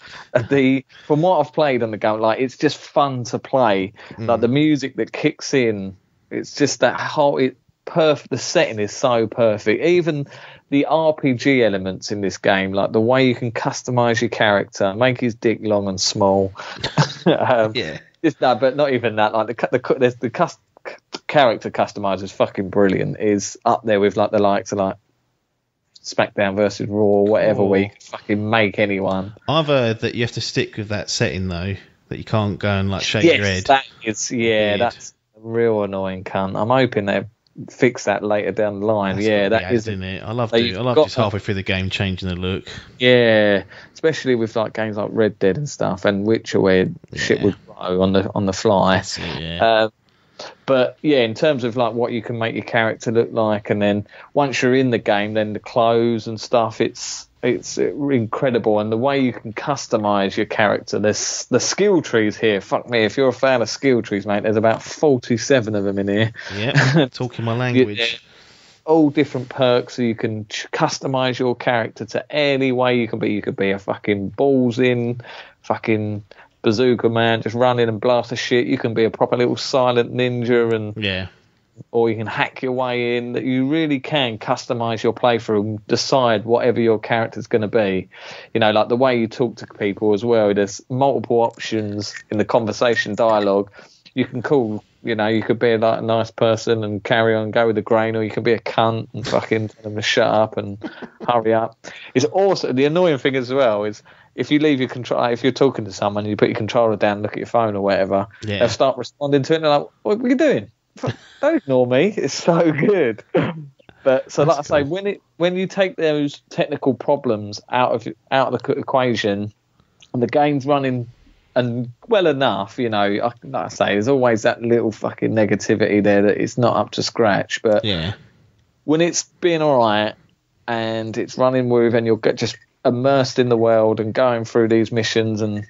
the from what I've played on the game, like it's just fun to play. Mm. Like the music that kicks in, it's just that whole it perfect the setting is so perfect. Even the R P G elements in this game, like the way you can customize your character, make his dick long and small. um, yeah. Just, no, but not even that. Like the the there's the cust character customizer is fucking brilliant. Is up there with like the likes of like SmackDown versus Raw, whatever cool. we fucking make anyone. I've heard that you have to stick with that setting though, that you can't go and like shake yes, your head. That is, yeah, weird. That's a real annoying cunt. I'm hoping they fix that later down the line. That's yeah, that is isn't it. I love it. I love just halfway through the game changing the look. Yeah, especially with like games like Red Dead and stuff, and Witcher, where yeah. shit would grow on the on the fly. That's it, yeah. Um, But yeah, in terms of like what you can make your character look like, and then once you're in the game, then the clothes and stuff, it's it's incredible. And the way you can customize your character, there's the skill trees here. Fuck me, if you're a fan of skill trees, mate, there's about forty-seven of them in here. Yeah, talking my language. Yeah, all different perks, so you can customize your character to any way you can be. You could be a fucking balls in, fucking bazooka man, just run in and blast the shit. You can be a proper little silent ninja, and yeah, or you can hack your way in. That you really can customize your playthrough and decide whatever your character's going to be. You know, like the way you talk to people as well. There's multiple options in the conversation dialogue. You can call, you know, you could be like a nice person and carry on, go with the grain, or you can be a cunt and fucking tell them to shut up and hurry up. It's also the annoying thing as well is, if you leave your control, if you're talking to someone and you put your controller down and look at your phone or whatever, yeah. they'll start responding to it and they're like, what are you doing? Don't ignore me. It's so good. But so, That's like cool. I say, when it when you take those technical problems out of out of the equation, and the game's running and well enough, you know, I, like I say, there's always that little fucking negativity there that it's not up to scratch. But yeah. when it's been all right and it's running smooth and you'll get just immersed in the world and going through these missions and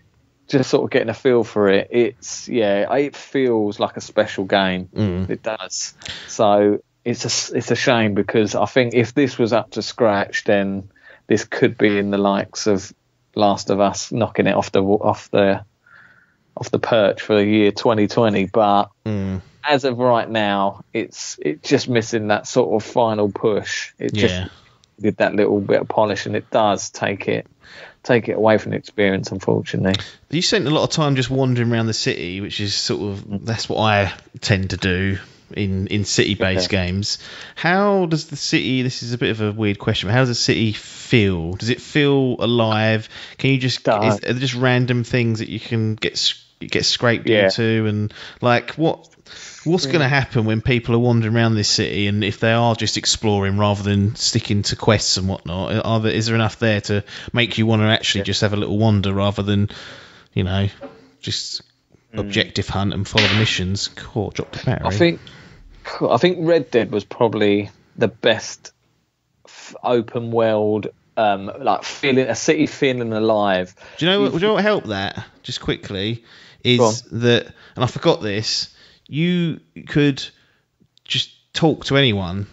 just sort of getting a feel for it, it's yeah it feels like a special game. Mm. It does. So it's a, it's a shame, because I think if this was up to scratch, then this could be in the likes of Last of Us, knocking it off the off the off the perch for the year twenty twenty. But mm. as of right now, it's it's just missing that sort of final push. It just yeah. did that little bit of polish, and it does take it take it away from the experience, unfortunately. You spent a lot of time just wandering around the city, which is sort of that's what I tend to do in in city-based yeah. games. How does the city, this is a bit of a weird question, but how does the city feel? Does it feel alive? Can you just is, are there just random things that you can get get scraped yeah. into, and like what What's yeah. going to happen when people are wandering around this city, and if they are just exploring rather than sticking to quests and whatnot? Are there, is there enough there to make you want to actually yeah. just have a little wander rather than, you know, just mm. objective hunt and follow the missions? Cool, drop the battery. I think, I think Red Dead was probably the best open world, um, like feeling a city feeling alive. Do you know what? Do you know what helped that? Just quickly is that, and I forgot this. You could just talk to anyone.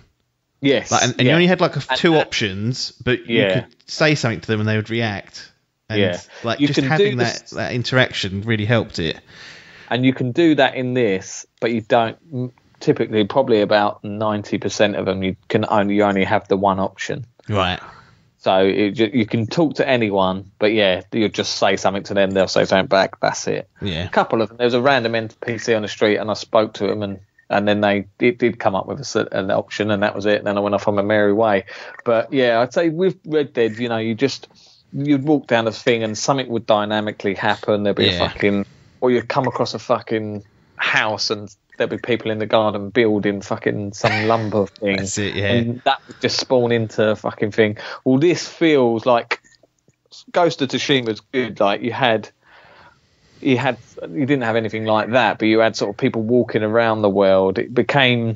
Yes. Like, and and yeah. you only had like a, two that, options, but yeah. you could say something to them and they would react. And yeah. like you just having that, that interaction really helped it. And you can do that in this, but you don't typically. Probably about ninety percent of them, you can only you only have the one option. Right. So it, you can talk to anyone, but yeah, you'll just say something to them. They'll say something back. That's it. Yeah. A couple of them. There was a random N P C on the street, and I spoke to him, and and then they it did come up with a, an option, and that was it. Then I went off on my merry way. But yeah, I'd say with Red Dead, you know, you just you'd walk down a thing, and something would dynamically happen. There'd be yeah. a fucking, or you'd come across a fucking house, and there'd be people in the garden building fucking some lumber thing. That's it, yeah. And that would just spawn into a fucking thing. Well, this feels like Ghost of Tsushima's good. Like you had, you had, you didn't have anything like that, but you had sort of people walking around the world. It became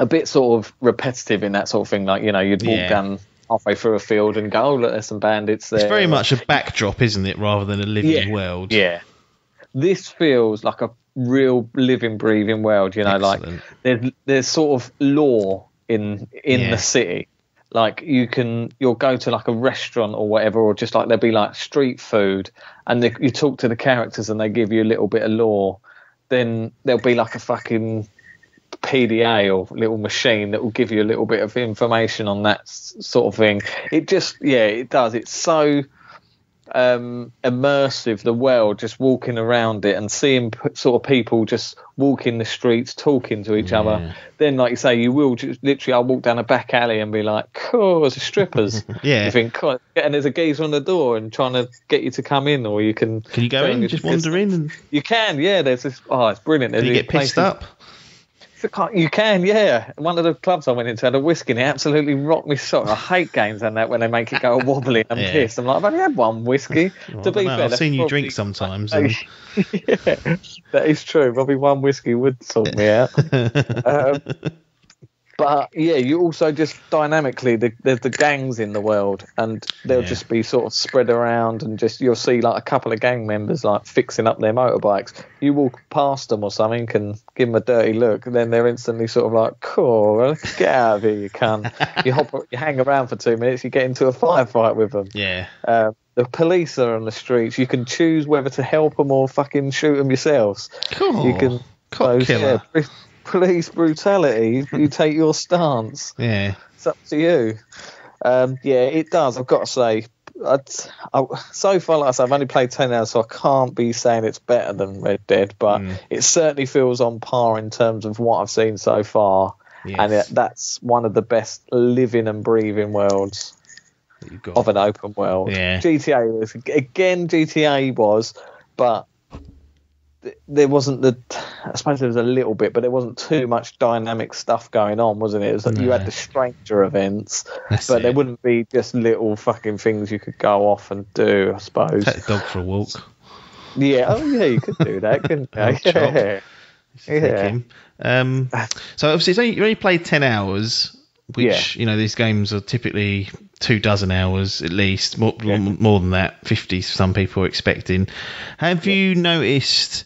a bit sort of repetitive in that sort of thing. Like, you know, you'd walk yeah. down halfway through a field and go, oh, look, there's some bandits there. It's very much a backdrop, isn't it, rather than a living yeah. world. Yeah. This feels like a real living, breathing world, you know. Excellent. Like there's there's sort of lore in in yeah. the city. Like you can you'll go to like a restaurant or whatever, or just like there'll be like street food, and they, you talk to the characters and they give you a little bit of lore. Then there'll be like a fucking P D A or little machine that will give you a little bit of information on that sort of thing. It just yeah, it does. It's so. Um, immersive, the world, just walking around it and seeing p- sort of people just walking the streets, talking to each yeah. other. Then, like you say, you will just literally, I'll walk down a back alley and be like, "Oh, there's a strippers." yeah. You think, oh, and there's a geezer on the door and trying to get you to come in, or you can. Can you go in? Just, just wander in. And... You can, yeah. There's this. Oh, it's brilliant. There's do you get places. Pissed up? You can, yeah. One of the clubs I went into had a whiskey, and it absolutely rocked me sock. I hate games and that when they make it go wobbly. I'm yeah. pissed. I'm like, I've only had one whiskey. Well, to be fair, I've seen you drink sometimes. And... yeah, that is true. Probably one whiskey would sort me out. um, but yeah, you also just dynamically the, there's the gangs in the world, and they'll yeah. just be sort of spread around, and just you'll see like a couple of gang members like fixing up their motorbikes. You walk past them or something and give them a dirty look, and then they're instantly sort of like, "Cool, get out of here, you cunt." you hop, you hang around for two minutes, you get into a firefight with them. Yeah. Um, the police are on the streets. You can choose whether to help them or fucking shoot them yourselves. Cool. You can cop killer. Yeah, police brutality, you take your stance. Yeah, it's up to you. Um, yeah, it does. I've got to say, I, I, so far, like I said, I've only played ten hours, so I can't be saying it's better than Red Dead, but mm. it certainly feels on par in terms of what I've seen so far. Yes. And it, that's one of the best living and breathing worlds of an open world. Yeah. G T A was, again, G T A was, but there wasn't the I suppose there was a little bit, but there wasn't too much dynamic stuff going on, wasn't it? It was like no. you had the stranger events, That's but it. there wouldn't be just little fucking things you could go off and do, I suppose. Take the dog for a walk. Yeah, oh yeah, you could do that, couldn't you? yeah. yeah. yeah. Um, so obviously it's only, you only played ten hours, which, yeah. you know, these games are typically two dozen hours at least, more, yeah. more than that, fifty some people are expecting. Have yeah. you noticed...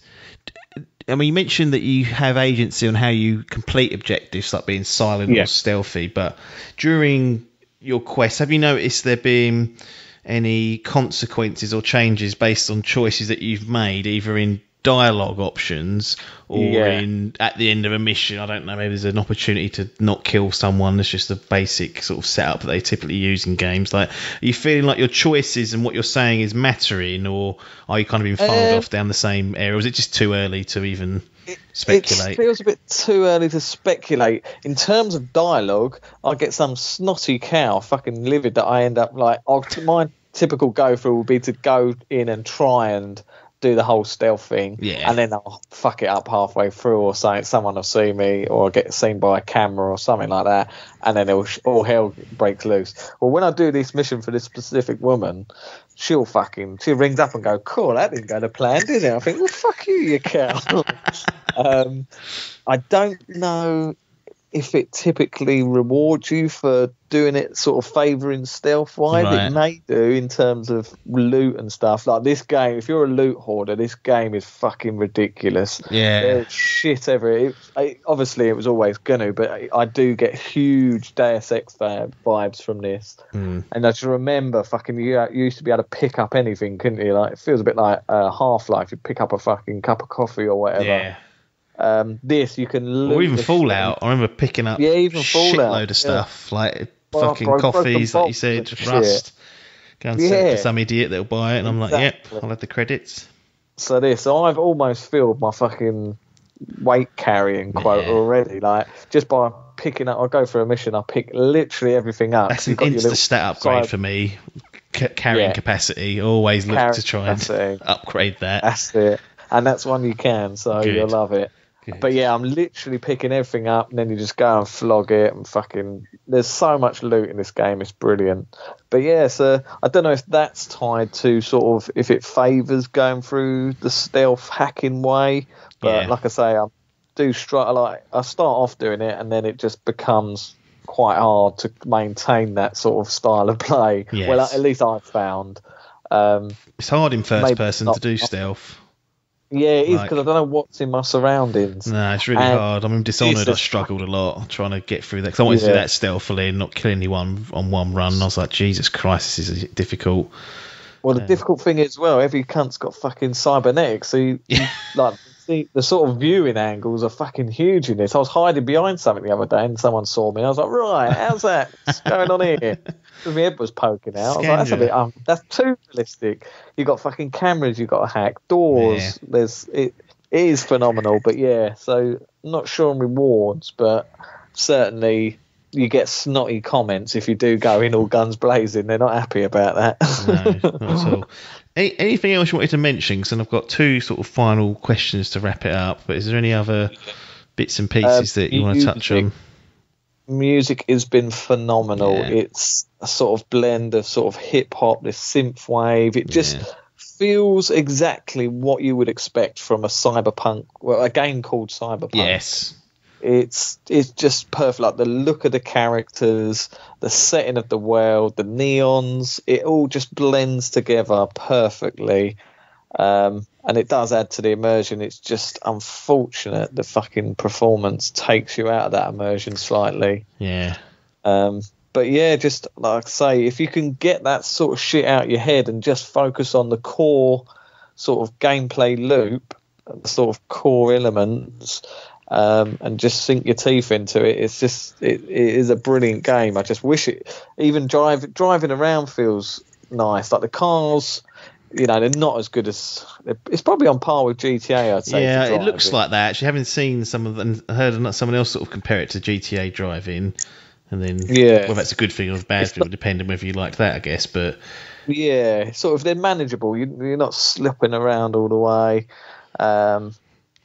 I mean, you mentioned that you have agency on how you complete objectives, like being silent yeah. or stealthy, but during your quest, have you noticed there being any consequences or changes based on choices that you've made, either in dialogue options or yeah. in at the end of a mission? I don't know, maybe there's an opportunity to not kill someone. That's just the basic sort of setup that they typically use in games. Like, are you feeling like your choices and what you're saying is mattering, or are you kind of being funneled uh, off down the same area? Or is it just too early to even it, speculate? It feels a bit too early to speculate. In terms of dialogue, I get some snotty cow fucking livid that I end up like, oh, my typical go through would be to go in and try and do the whole stealth thing, yeah. and then I'll fuck it up halfway through, or say someone will see me, or get seen by a camera, or something like that, and then it'll, all hell breaks loose. Well, when I do this mission for this specific woman, she'll fucking she rings up and go, "Cool, that didn't go to plan, did it?" I think, "Well, fuck you, you cow." um, I don't know if it typically rewards you for doing it sort of favouring stealth wise, right. It may do in terms of loot and stuff. Like this game, if you're a loot hoarder, this game is fucking ridiculous. Yeah. There's shit everywhere. It, obviously, it was always going to, but I, I do get huge Deus Ex vibes from this. Mm. And I just remember fucking you, you used to be able to pick up anything, couldn't you? Like, it feels a bit like uh, Half-Life. You pick up a fucking cup of coffee or whatever. Yeah. Um, this you can loot, or even Fallout. Shit. I remember picking up yeah, even shitload of stuff yeah. like well, fucking bro, coffees, like you said, just rust. Go and yeah. sell it to some idiot that'll buy it, and I'm exactly. like, yep, I'll have the credits. So this, I've almost filled my fucking weight carrying quota yeah. already. Like just by picking up, I go for a mission, I pick literally everything up. That's an insta stat upgrade side. For me. C- carrying yeah. capacity, always look carrying to try and capacity. Upgrade that. That's it, and that's one you can, so Good. You'll love it. Good. But yeah, I'm literally picking everything up, and then you just go and flog it and fucking. There's so much loot in this game; it's brilliant. But yeah, so I don't know if that's tied to sort of if it favours going through the stealth hacking way. But yeah. like I say, I do struggle. Like I start off doing it, and then it just becomes quite hard to maintain that sort of style of play. Yes. Well, at least I've found um, it's hard in first person not, to do stealth. Yeah, it is, because like, I don't know what's in my surroundings. No, nah, it's really and hard. I mean, Dishonored, I struggled a lot trying to get through that, because I wanted yeah. to do that stealthily and not kill anyone on one run. And I was like, Jesus Christ, this is difficult. Well, the um, difficult thing is, well, every cunt's got fucking cybernetics, so you, you, like the, the sort of viewing angles are fucking huge in this. I was hiding behind something the other day, and someone saw me. And I was like, right, how's that? What's going on here? Because my head was poking out. I was like, that's, a bit, um, that's too realistic. You got fucking cameras, you got to hack doors. Yeah. There's it, it is phenomenal, but yeah. So not sure on rewards, but certainly you get snotty comments if you do go in all guns blazing. They're not happy about that. No, not at all. Any, anything else you wanted to mention? Because I've got two sort of final questions to wrap it up. But is there any other bits and pieces um, that you, you want to touch on? Music has been phenomenal. Yeah. It's a sort of blend of sort of hip hop, this synth wave. It just yeah. feels exactly what you would expect from a cyberpunk, well, a game called Cyberpunk. Yes, it's it's just perfect. Like the look of the characters, the setting of the world, the neons, it all just blends together perfectly. Um, and it does add to the immersion. It's just unfortunate the fucking performance takes you out of that immersion slightly. Yeah. Um, but yeah, just like I say, if you can get that sort of shit out of your head and just focus on the core sort of gameplay loop, the sort of core elements, um, and just sink your teeth into it, it's just it, it is a brilliant game. I just wish it even drive driving around feels nice. Like the cars. You know, they're not as good as... It's probably on par with G T A, I'd say. Yeah, it looks like that. Actually, having seen some of them, heard someone else sort of compare it to G T A driving, and then yeah. well, that's a good thing or a bad thing, depending whether you like that, I guess. But yeah, sort of, they're manageable. You, you're not slipping around all the way. Um,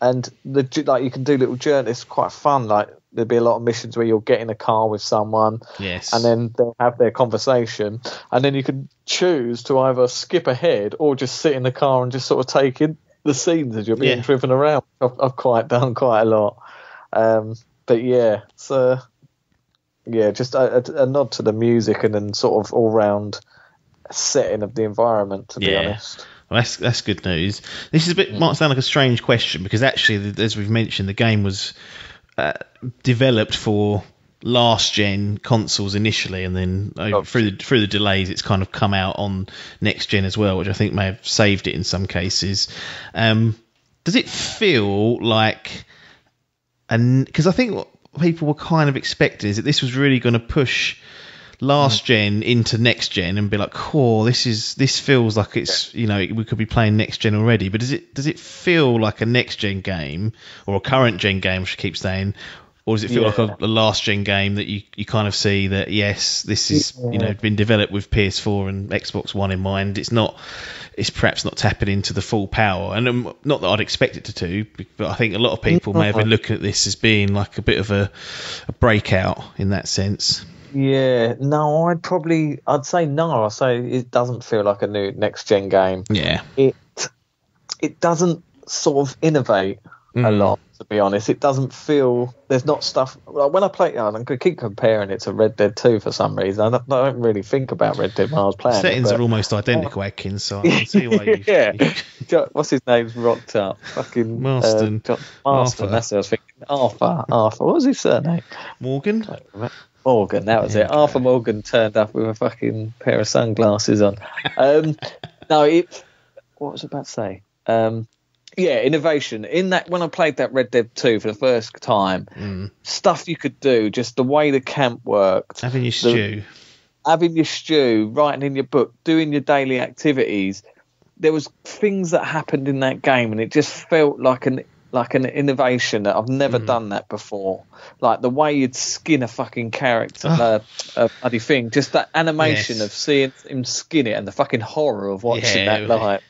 and the like, you can do little journeys. It's quite fun, like... There'll be a lot of missions where you'll get in a car with someone, yes, and then they'll have their conversation, and then you can choose to either skip ahead or just sit in the car and just sort of take in the scenes as you're being yeah. driven around. I've, I've quite done quite a lot, um, but yeah, so yeah, just a, a, a nod to the music and then sort of all round setting of the environment. To yeah. be honest. Well, that's that's good news. This is a bit might sound like a strange question because actually, as we've mentioned, the game was. Uh, developed for last-gen consoles initially, and then uh, through the, through the delays, it's kind of come out on next-gen as well, which I think may have saved it in some cases. Um, does it feel like... and because I think what people were kind of expecting is that this was really going to push last-gen into next-gen and be like, "Cool, this is this feels like it's, you know, we could be playing next-gen already." But does it does it feel like a next-gen game or a current-gen game, which I keep saying, or does it feel yeah. like a, a last-gen game that you, you kind of see that, yes, this is, yeah. you know, been developed with P S four and Xbox One in mind. It's not, it's perhaps not tapping into the full power. And um, not that I'd expect it to do, but I think a lot of people may have been looking at this as being like a bit of a, a breakout in that sense. Yeah, no, I'd probably, I'd say no. I'd say it doesn't feel like a new next-gen game. Yeah. It it doesn't sort of innovate. mm. a lot, to be honest. It doesn't feel, there's not stuff, like when I play, I keep comparing it to Red Dead two for some reason. I don't, I don't really think about Red Dead when I was playing. Settings it, but, are almost identical, uh, Adkins, so I can see why you... Yeah. You... What's his name's rocked up? Fucking... Marston. Uh, Marston, that's what I was thinking. Arthur, Arthur. What was his surname? Morgan? Morgan, that was it. Arthur Morgan turned up with a fucking pair of sunglasses on. Um, no, it... What was I about to say? Um... Yeah, innovation. In that, when I played that Red Dead two for the first time, mm. stuff you could do, just the way the camp worked. Having your stew. The, having your stew, writing in your book, doing your daily activities. There was things that happened in that game, and it just felt like an like an innovation that I've never mm. done that before. Like the way you'd skin a fucking character, oh. a, a bloody thing. Just that animation yes. of seeing him skin it and the fucking horror of watching yeah, that live.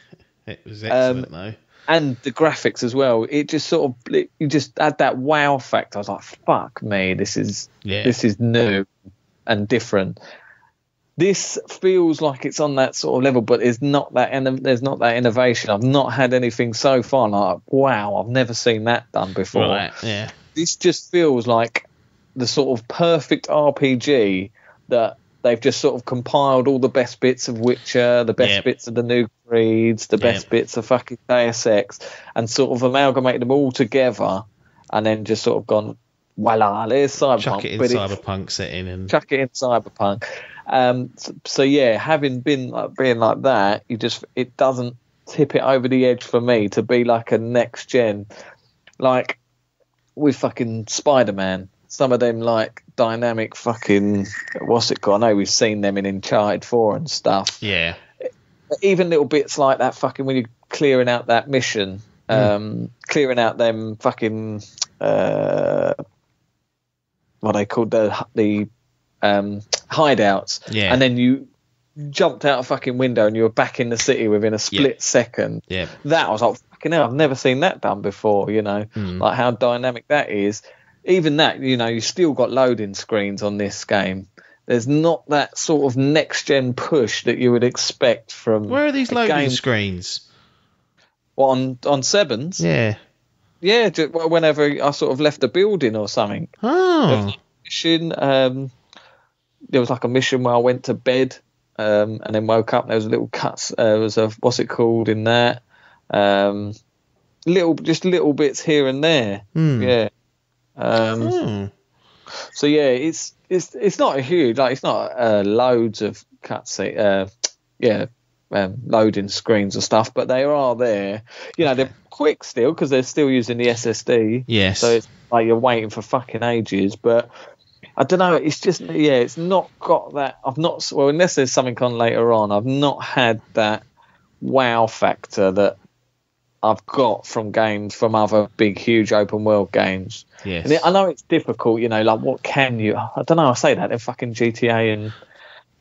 It was excellent, um, though. And the graphics as well. It just sort of it, you just had that wow factor. I was like, "Fuck me, this is yeah. this is new and different." This feels like it's on that sort of level, but it's not that. And there's not that innovation. I've not had anything so far like, "Wow, I've never seen that done before." Right. Yeah. This just feels like the sort of perfect R P G that they've just sort of compiled all the best bits of Witcher, the best yep. bits of the new Creeds, the best yep. bits of fucking Deus Ex, and sort of amalgamated them all together, and then just sort of gone, voila, there's Cyberpunk. Chuck it in Cyberpunk setting. And... Chuck it in Cyberpunk. Um, so, so, yeah, having been like, being like that, you just it doesn't tip it over the edge for me to be like a next-gen, like with fucking Spider-Man. Some of them like dynamic fucking what's it called? I know we've seen them in Uncharted four and stuff. Yeah. Even little bits like that fucking when you're clearing out that mission, mm. um, clearing out them fucking uh, what they called the the um, hideouts. Yeah. And then you jumped out a fucking window and you were back in the city within a split yeah. second. Yeah. That I was like fucking hell, I've never seen that done before. You know, mm. like how dynamic that is. Even that, you know, you still got loading screens on this game. There's not that sort of next gen push that you would expect from. Where are these loading game... screens? Well, on on sevens. Yeah, yeah. Whenever I sort of left the building or something. Oh. Mission. Um, there was like a mission where I went to bed, um, and then woke up. There was a little cuts. Uh, there was a what's it called in that? Um, little just little bits here and there. Mm. Yeah. Um, mm. So yeah, it's it's it's not a huge like it's not uh, loads of cutscene, uh, yeah, um, loading screens and stuff, but they are there. You know, okay. They're quick still because they're still using the S S D. Yes. So it's like you're waiting for fucking ages, but I don't know. It's just yeah, it's not got that. I've not well unless there's something on later on. I've not had that wow factor that I've got from games from other big, huge open world games. Yes. And I know it's difficult, you know, like what can you, I don't know, I say that, then fucking G T A and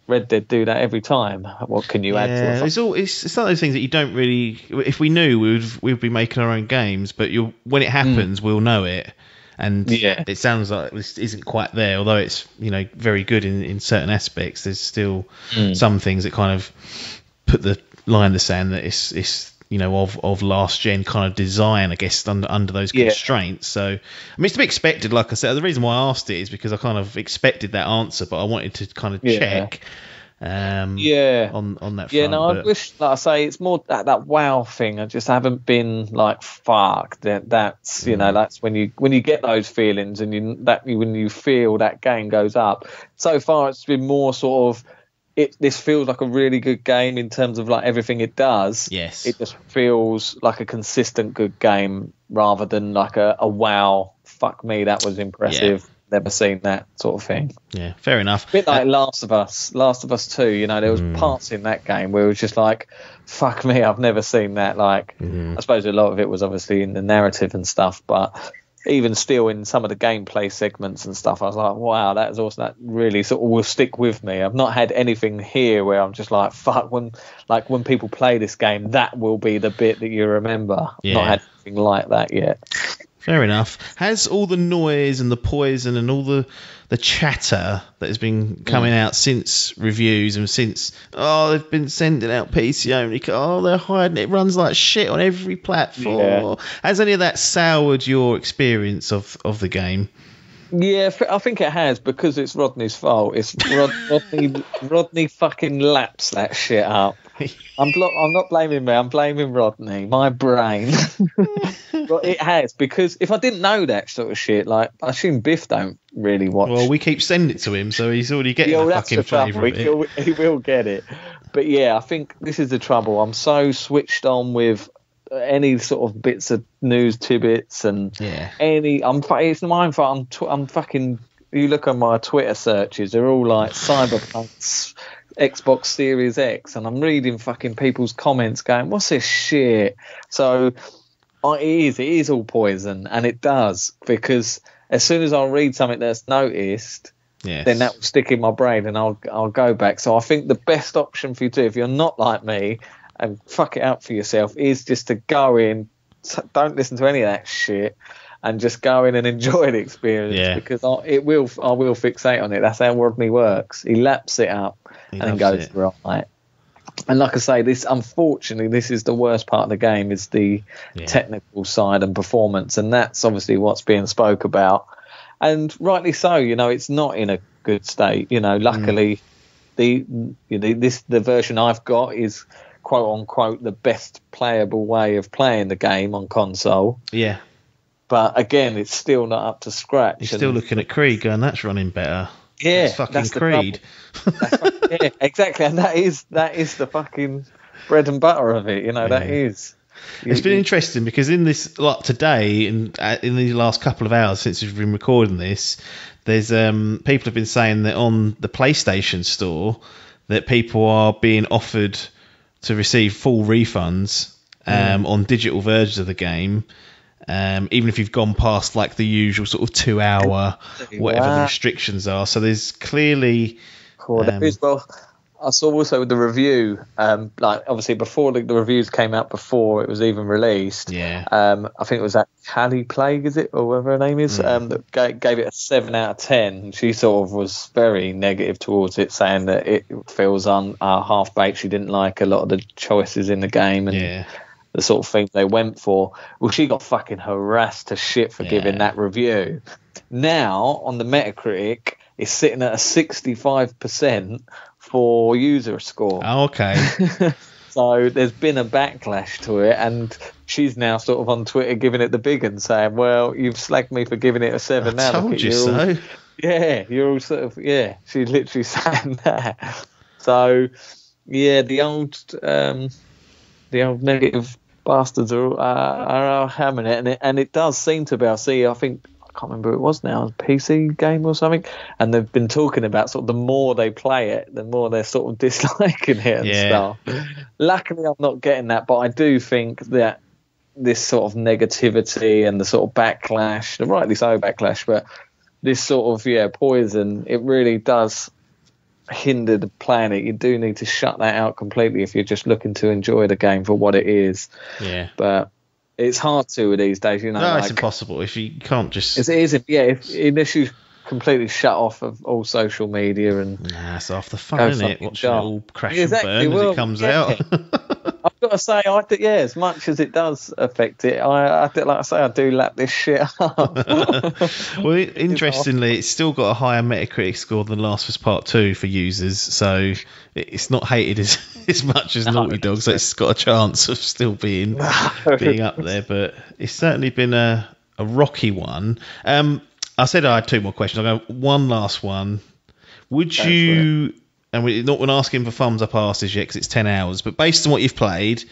Red Dead do that every time. What can you yeah, add to it? It's all, it's, it's one of those things that you don't really, if we knew, we would, we'd be making our own games, but you'll, when it happens, mm. we'll know it. And yeah. it sounds like this isn't quite there, although it's, you know, very good in, in certain aspects. There's still mm. some things that kind of put the line in the sand that it's, it's, you know, of, of last-gen kind of design, I guess, under, under those constraints. Yeah. So, I mean, it's to be expected, like I said. The reason why I asked it is because I kind of expected that answer, but I wanted to kind of yeah. check um, yeah. on, on that front. Yeah, no, but... I wish, like I say, it's more that, that wow thing. I just haven't been like, fuck, that, that's, you mm. know, that's when you when you get those feelings and you that when you feel that game goes up. So far, it's been more sort of, It, this feels like a really good game in terms of like everything it does. Yes. It just feels like a consistent good game rather than like a, a wow, fuck me, that was impressive. Yeah. Never seen that sort of thing. Yeah, fair enough. A bit like uh, Last of Us, Last of Us two, you know, there was mm. parts in that game where it was just like, fuck me, I've never seen that. Like, mm. I suppose a lot of it was obviously in the narrative and stuff, but even still in some of the gameplay segments and stuff, I was like, wow, that is awesome. That really sort of will stick with me. I've not had anything here where I'm just like, fuck, when like when people play this game, that will be the bit that you remember. Yeah. I've not had anything like that yet. Fair enough. Has all the noise and the poison and all the, the chatter that has been coming yeah. out since reviews and since, oh, they've been sending out P C only, oh, they're hiding, it runs like shit on every platform. Yeah. Has any of that soured your experience of, of the game? Yeah, I think it has, because it's Rodney's fault. It's Rod, Rodney, Rodney fucking laps that shit up. I'm, blo- I'm not blaming me, I'm blaming Rodney, my brain. But it has, because if I didn't know that sort of shit, like, I assume Biff don't really watch. Well, we keep sending it to him, so he's already getting yeah, well, a fucking flavour of it. He will get it. But yeah, I think this is the trouble. I'm so switched on with any sort of bits of news tidbits and yeah. any. I'm it's my fault. I'm tw- I'm fucking. You look at my Twitter searches; they're all like Cyberpunk, Xbox Series X, and I'm reading fucking people's comments, going, "What's this shit?" So I, it is. It is all poison, and it does, because as soon as I read something that's noticed, yes. then that will stick in my brain, and I'll I'll go back. So I think the best option for you to, if you're not like me, and fuck it out for yourself, is just to go in, don't listen to any of that shit, and just go in and enjoy the experience, yeah. because I, it will, I will fixate on it. That's how Rodney works. He laps it up he and then goes it. right. And like I say, this unfortunately, this is the worst part of the game, is the yeah. technical side and performance, and that's obviously what's being spoke about, and rightly so. You know, it's not in a good state. You know, luckily, mm. the, you know, this the version I've got is, quote unquote, the best playable way of playing the game on console. Yeah. But again, it's still not up to scratch. You're still looking at Creed going, that's running better. Yeah. That's fucking that's Creed. That's fucking, yeah, exactly. And that is that is the fucking bread and butter of it. You know, yeah. that is. It's been interesting, because in this, like today, and in, in the last couple of hours since we've been recording this, there's um people have been saying that on the PlayStation store that people are being offered to receive full refunds um, mm. on digital versions of the game, um, even if you've gone past like the usual sort of two hour, whatever wow. the restrictions are. So there's clearly. Cool. Um, is, well, I saw also with the review, um, like obviously before the, the reviews came out, before it was even released. Yeah. Um, I think it was that Callie Plague, is it, or whatever her name is, mm. um, that gave, gave it a seven out of ten. She sort of was very negative towards it, saying that it feels un uh, half baked. She didn't like a lot of the choices in the game and yeah. the sort of thing they went for. Well, she got fucking harassed to shit for yeah. giving that review. Now on the Metacritic, it's sitting at a sixty-five percent. For user score. Oh, okay. So there's been a backlash to it, and she's now sort of on Twitter giving it the big and saying, well, you've slagged me for giving it a seven I now. Told you so. All, yeah, you're all sort of, yeah, she's literally saying that. So, yeah, the old um, the old negative bastards are, uh, are hammering it and, it, and it does seem to be, I see, I think, I can't remember who it was now, a P C game or something, and they've been talking about sort of the more they play it, the more they're sort of disliking it and yeah. stuff. Luckily, I'm not getting that, but I do think that this sort of negativity and the sort of backlash, the rightly so backlash, but this sort of yeah poison, it really does hinder the planet. You do need to shut that out completely if you're just looking to enjoy the game for what it is. Yeah, but it's hard to these days, you know. No, like, it's impossible if you can't just. It is, yeah. If, unless you completely shut off of all social media and. Nah, it's off the fun, isn't it? Watching dark. It all crash exactly, and burn well, as it comes yeah. out. I've got to say, I th- yeah, as much as it does affect it, I, I th- like I say, I do lap this shit up. Well, it, interestingly, it's still got a higher Metacritic score than Last of Us Part two for users, so it's not hated as, as much as no, Naughty Dog, so it's got a chance of still being no. being up there. But it's certainly been a, a rocky one. Um, I said I had two more questions. I'll go one last one. Would Go you... for it. And we're not asking for thumbs up asses yet, because it's ten hours. But based on what you've played,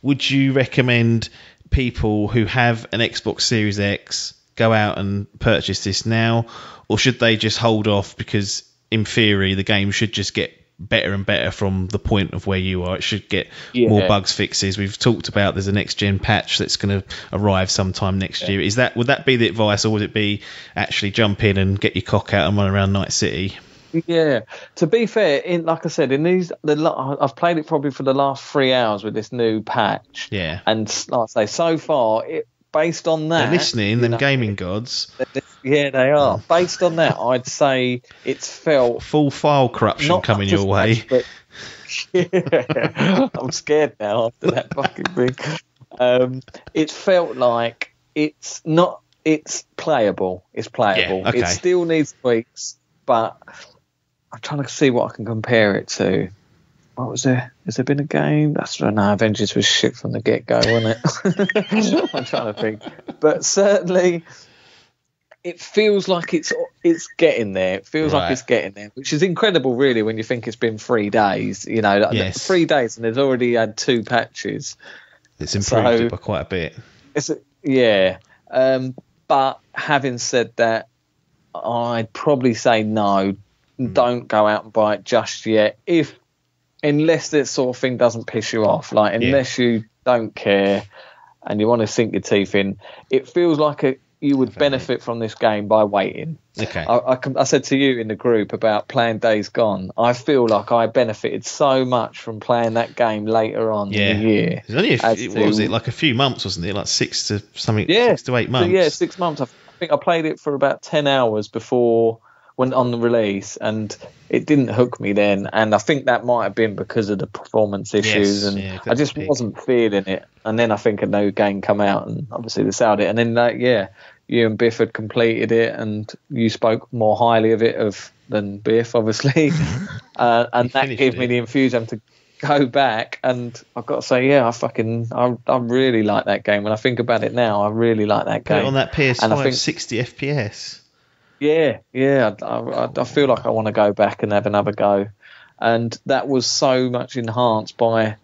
would you recommend people who have an Xbox Series X go out and purchase this now? Or should they just hold off, because in theory the game should just get better and better from the point of where you are? It should get yeah. more bugs fixes. We've talked about there's a next-gen patch that's going to arrive sometime next yeah. year. Is that Would that be the advice, or would it be actually jump in and get your cock out and run around Night City? Yeah, to be fair, in like I said, in these, the, I've played it probably for the last three hours with this new patch. Yeah, and like I say, so far it based on that... They're listening, them know, gaming gods. Yeah, they are. Based on that, I'd say it's felt... Full file corruption coming your way. Much, yeah, I'm scared now after that fucking thing. Um, it felt like it's not... It's playable. It's playable. Yeah, okay. It still needs tweaks, but I'm trying to see what I can compare it to. What was there? Has there been a game? That's no, Avengers was shit from the get-go, wasn't it? I'm trying to think, but certainly it feels like it's it's getting there. It feels right. like it's getting there, which is incredible, really, when you think it's been three days. You know, yes. three days, and they've already had two patches. It's improved so, it by quite a bit. It's a, yeah, um, but having said that, I'd probably say no. Mm. Don't go out and buy it just yet. If Unless that sort of thing doesn't piss you off, like unless yeah. you don't care and you want to sink your teeth in, it feels like a, you would benefit from this game by waiting. Okay. I, I, I said to you in the group about playing Days Gone, I feel like I benefited so much from playing that game later on yeah. in the year. It was only a, it, to, what was it, like a few months, wasn't it? Like six to something, yeah, six to eight months. So yeah, six months. I think I played it for about ten hours before. Went on the release and it didn't hook me then, and I think that might have been because of the performance issues, yes, and yeah, I just wasn't feeling it. And then I think a new game come out, and obviously they sold it, and then like yeah you and Biff had completed it, and you spoke more highly of it of than Biff, obviously. uh, and that gave it. me the infusion to go back, and I've got to say yeah I fucking I, I really like that game. When I think about it now, I really like that Put game it on that P S five and I think, sixty F P S. Yeah, yeah, I, I, I feel like I want to go back and have another go. And that was so much enhanced by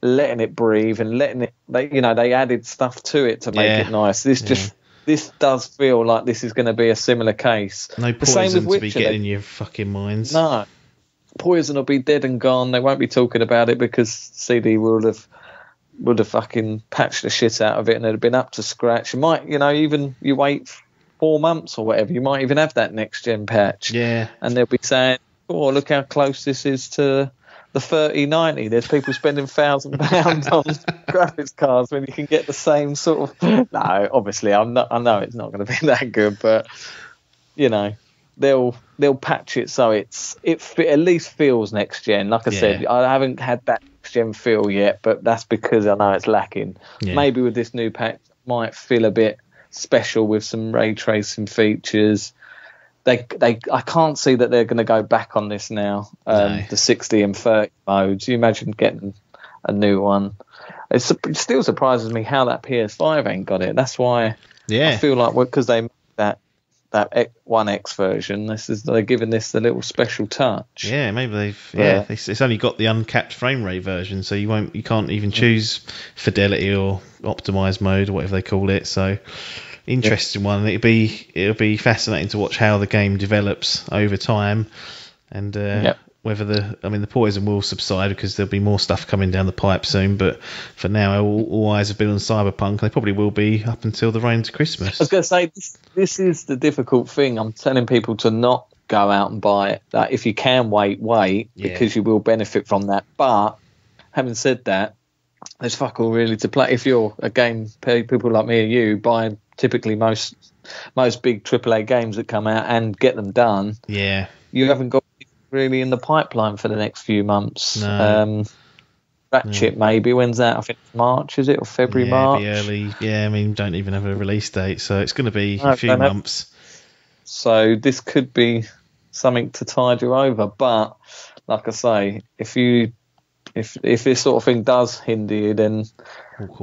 letting it breathe and letting it, they, you know, they added stuff to it to make yeah. it nice. This yeah. just, this does feel like this is going to be a similar case. No poison the same with Witcher, to be getting in your fucking minds. No, poison will be dead and gone. They won't be talking about it because C D will have... would have fucking patched the shit out of it, and it'd have been up to scratch. You might, you know, even you wait... four months or whatever, you might even have that next gen patch, yeah and they'll be saying, oh, look how close this is to the thirty ninety. There's people spending thousand pounds on graphics cards when you can get the same sort of... No, obviously I'm not, I know it's not going to be that good, but you know, they'll they'll patch it so it's it at least feels next gen. Like I yeah. said, I haven't had that next gen feel yet, but that's because I know it's lacking. yeah. Maybe with this new patch it might feel a bit special with some ray tracing features. They, they, I can't see that they're going to go back on this now. Um, no. The sixty and thirty modes. You imagine getting a new one. It's, it still surprises me how that P S five ain't got it. That's why yeah. I feel like because they made that that one X version, this is they're giving this the little special touch. Yeah, maybe they've yeah. yeah. It's, it's only got the uncapped frame rate version, so you won't you can't even choose fidelity or optimized mode or whatever they call it. So. Interesting one. It'll be it'll be fascinating to watch how the game develops over time, and uh, yep. whether the I mean the poison will subside because there'll be more stuff coming down the pipe soon. But for now, all, all eyes have been on Cyberpunk. They probably will be up until the rain to Christmas. I was going to say this, this is the difficult thing. I'm telling people to not go out and buy it. Like, if you can wait, wait yeah. because you will benefit from that. But having said that, there's fuck all really to play if you're a game. People like me and you buying. Typically most most big triple A games that come out and get them done, yeah you haven't got really in the pipeline for the next few months. no. um Ratchet, no. maybe. When's that? I think March, is it, or February? yeah, March early. yeah I mean, don't even have a release date, so it's going to be no, a few months have... so this could be something to tide you over. But like I say, if you if if this sort of thing does hinder you, then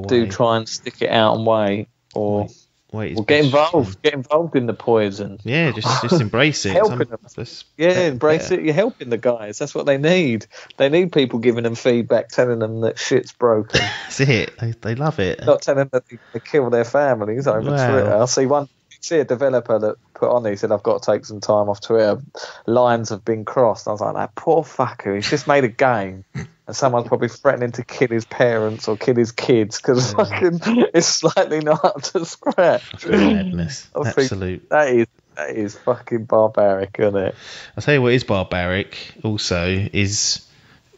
do try and stick it out and wait, or wait. Well, get involved. Get involved in the poison. Yeah, just just embrace it. Helping them. Yeah, embrace yeah. it. You're helping the guys. That's what they need. They need people giving them feedback, telling them that shit's broken. That's it. They, they love it. Not telling them that they, they kill their families over wow. Twitter. I see one. See a developer that put on, he said, I've got to take some time off Twitter. Lines have been crossed. I was like, that poor fucker. He's just made a game. And someone's probably threatening to kill his parents or kill his kids because yeah. fucking it's slightly not up to scratch. Madness. Absolute. That is, that is fucking barbaric, isn't it? I'll tell you what is barbaric also is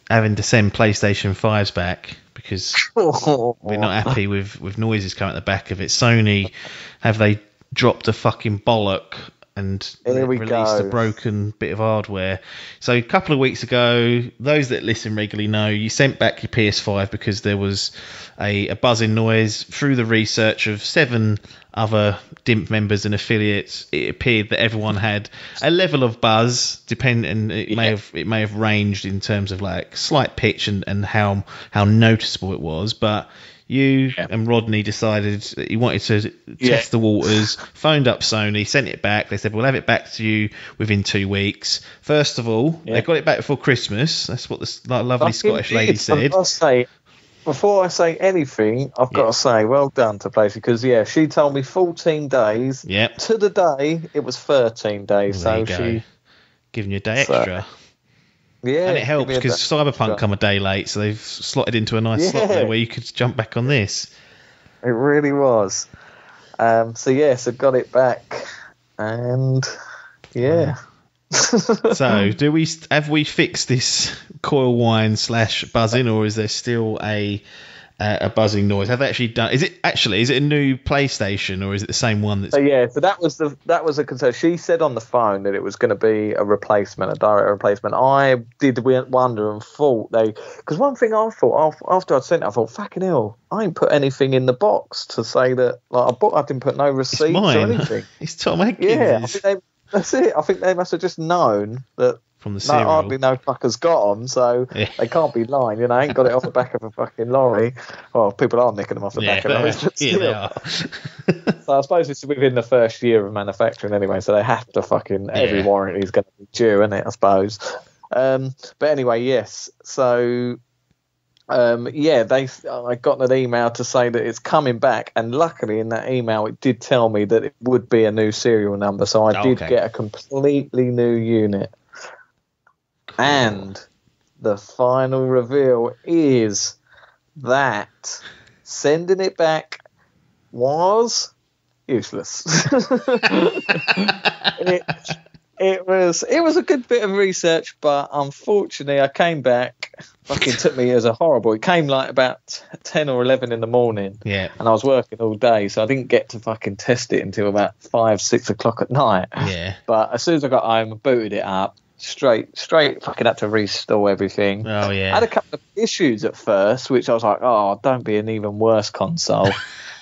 having to send PlayStation fives back. because oh. we're not happy with, with noises coming at the back of it. Sony, have they dropped a fucking bollock and released go. a broken bit of hardware? So a couple of weeks ago, those that listen regularly know, you sent back your P S five because there was a, a buzzing noise. Through the research of seven other Dimp members and affiliates, it appeared that everyone had a level of buzz, depend, and it may yeah. have it may have ranged in terms of like slight pitch and, and how how noticeable it was, but you yeah. and Rodney decided that you wanted to yeah. test the waters, phoned up Sony, sent it back. They said, we'll have it back to you within two weeks. First of all, yeah. they got it back before Christmas. That's what the lovely Fucking Scottish lady did. said. I say, before I say anything, I've yeah. got to say, well done to PlayStation, because, yeah, she told me fourteen days. Yep. To the day, it was thirteen days. Well, so she giving you a day so. extra. Yeah, and it helps because Cyberpunk shot. come a day late, so they've slotted into a nice yeah. slot there where you could jump back on this. It really was. Um, so, yes, I got it back. And, yeah. Mm. So, do we have we fixed this coil wind slash buzzing, or is there still a uh, a buzzing noise? Have they actually done... Is it actually, is it a new PlayStation, or is it the same one that's... So, yeah, so that was the that was a concern. She said on the phone that it was going to be a replacement, a direct replacement. I did wonder and thought they... Because one thing I thought, after I'd sent it, I thought, fucking hell, I ain't put anything in the box to say that... Like, I, bought, I didn't put no receipts or anything. It's Tom Adkins. Yeah, I think they, that's it. I think they must have just known that... From the cereal. No, hardly no fuckers got them, so yeah. they can't be lying. You know, I ain't got it off the back of a fucking lorry. Well, people are nicking them off the yeah, back of lorries. Yeah, they are. So I suppose it's within the first year of manufacturing anyway, so they have to fucking yeah. every warranty is going to be due, isn't it? I suppose. Um, but anyway, yes. So um, yeah, they. I got an email to say that it's coming back, and luckily in that email it did tell me that it would be a new serial number, so I oh, did okay. get a completely new unit. And the final reveal is that sending it back was useless. it, it was it was a good bit of research, but unfortunately I came back. Fucking took me as a horrible. It came like about ten or eleven in the morning. Yeah. And I was working all day, so I didn't get to fucking test it until about five, six o'clock at night. Yeah. But as soon as I got home, I booted it up. Straight, straight fucking had to restore everything. Oh, yeah. I had a couple of issues at first, which I was like, oh, don't be an even worse console.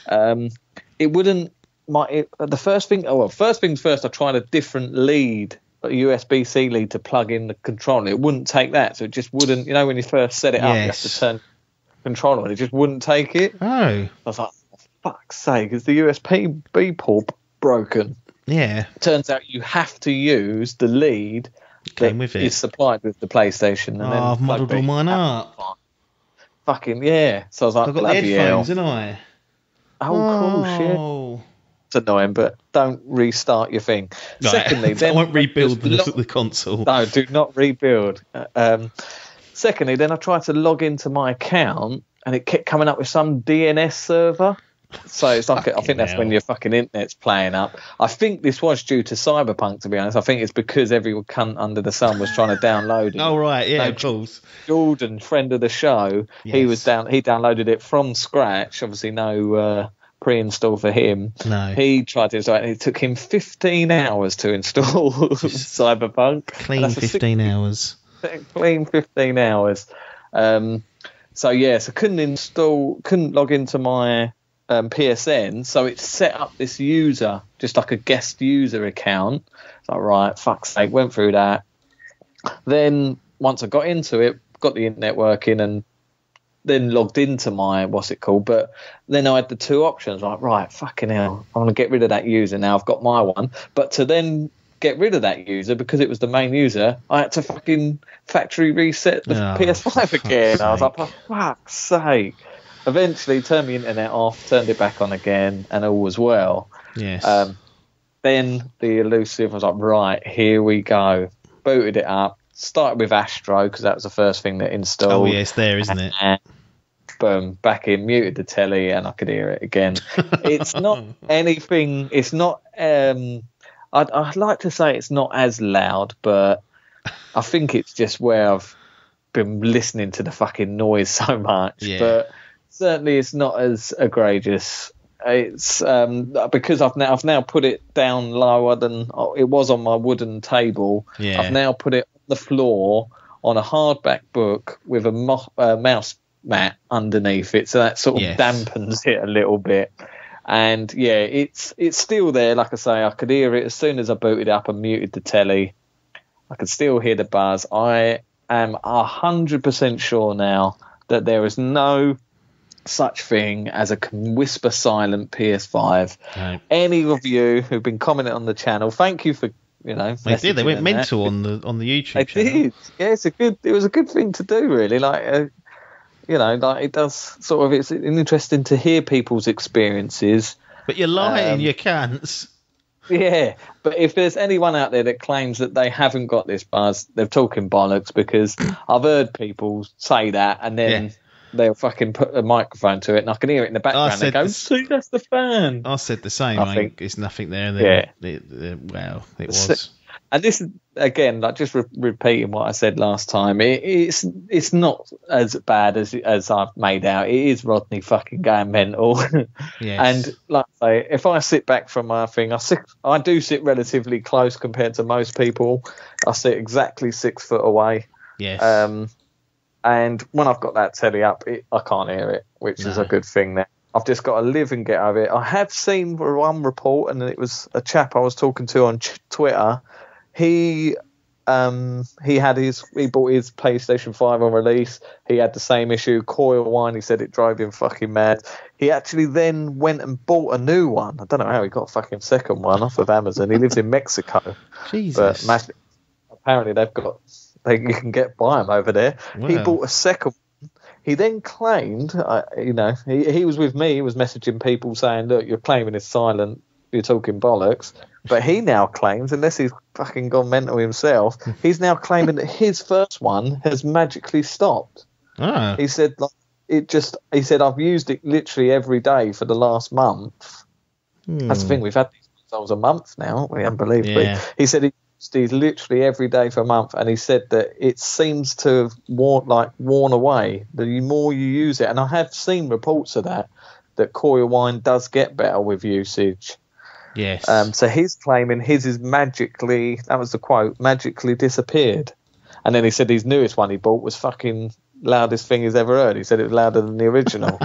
um, it wouldn't, my, it, the first thing, oh, well, first things first, I tried a different lead, a U S B C lead to plug in the controller. It wouldn't take that. So it just wouldn't, you know, when you first set it yes. up, you have to turn the controller on. It just wouldn't take it. Oh. I was like, oh, fuck's sake, is the U S B C port broken? Yeah. Turns out you have to use the lead. Came with it. It's supplied with the PlayStation. And oh, then I've modelled all mine up. Fucking yeah! So I was like, I've got the headphones, haven't I? Oh, oh, cool shit! It's annoying, but don't restart your thing. Right. Secondly, then I won't rebuild the, lo- the console. No, do not rebuild. Um, secondly, then I tried to log into my account, and it kept coming up with some D N S server. So it's like a, I think that's hell. when your fucking internet's playing up. I think this was due to Cyberpunk, to be honest. I think it's because every cunt under the sun was trying to download it. Oh right, yeah, so of course. Jordan, friend of the show, yes. he was down. He downloaded it from scratch. Obviously, no uh, pre-install for him. No, he tried to install it. It took him fifteen hours to install Cyberpunk. Clean fifteen hours. Clean fifteen hours. Um, so yeah, so couldn't install, couldn't log into my. Um, P S N, so it set up this user, just like a guest user account. It's like, right, fuck's sake, went through that. Then once I got into it, got the internet working, and then logged into my what's it called. But then I had the two options, like, right, fucking hell, I want to get rid of that user now. I've got my one, but to then get rid of that user because it was the main user, I had to fucking factory reset the oh, P S five again. I was like, for fuck's sake. Eventually turned the internet off, turned it back on again, and all was well. Yes. Um, then the elusive was like, right, here we go. Booted it up, started with Astro, because that was the first thing that installed. Oh, yes, there, isn't it? And boom, back in, muted the telly, and I could hear it again. It's not anything, it's not, um, I'd, I'd like to say it's not as loud, but I think it's just where I've been listening to the fucking noise so much. Yeah. But certainly it's not as egregious. It's um, because I've now I've now put it down lower than it was on my wooden table. Yeah. I've now put it on the floor on a hardback book with a mo- uh, mouse mat underneath it, so that sort of yes. dampens it a little bit. And yeah, it's it's still there. Like I say, I could hear it as soon as I booted up and muted the telly. I could still hear the buzz. I am a hundred percent sure now that there is no such thing as a whisper silent P S five. No. Any of you who've been commenting on the channel, thank you for you know. They did. They went mental that. on the on the YouTube. They channel. did. Yeah, it's a good. It was a good thing to do, really. Like. Uh, You know, like it does sort of, it's interesting to hear people's experiences. But you're lying, um, you can't. Yeah, but if there's anyone out there that claims that they haven't got this buzz, they're talking bollocks, because I've heard people say that and then yeah. they'll fucking put a microphone to it and I can hear it in the background. I said they go, see, that's the fan. I said the same. I think it's nothing there. And then, yeah. It, it, well, it was. So, and this, again, like just re- repeating what I said last time, it, it's it's not as bad as as I've made out. It is Rodney fucking going mental. Yes. And like I say, if I sit back from my thing, I sit, I do sit relatively close compared to most people. I sit exactly six foot away. Yes. Um, and when I've got that telly up, it, I can't hear it, which no. is a good thing there. I've just got to live and get over it. I have seen one report, and it was a chap I was talking to on ch- Twitter. He um, he had his he bought his PlayStation five on release. He had the same issue, coil wine. He said it drove him fucking mad. He actually then went and bought a new one. I don't know how he got a fucking second one off of Amazon. He lives in Mexico. Jesus. But apparently they've got they you can get by them over there. Wow. He bought a second. He then claimed, uh, you know, he he was with me. He was messaging people saying, "Look, you're claiming it's silent. You're talking bollocks." But he now claims, unless he's fucking gone mental himself, he's now claiming that his first one has magically stopped. Ah. He said, like, "It just," he said, "I've used it literally every day for the last month." Hmm. That's the thing, we've had these consoles a month now, aren't we? Unbelievably. Yeah. He said he used these literally every day for a month, and he said that it seems to have worn, like, worn away. The more you use it, and I have seen reports of that, that coil wine does get better with usage. Yes. Um, so he's claiming his is magically, that was the quote, magically disappeared. And then he said his newest one he bought was fucking loudest thing he's ever heard. He said it was louder than the original.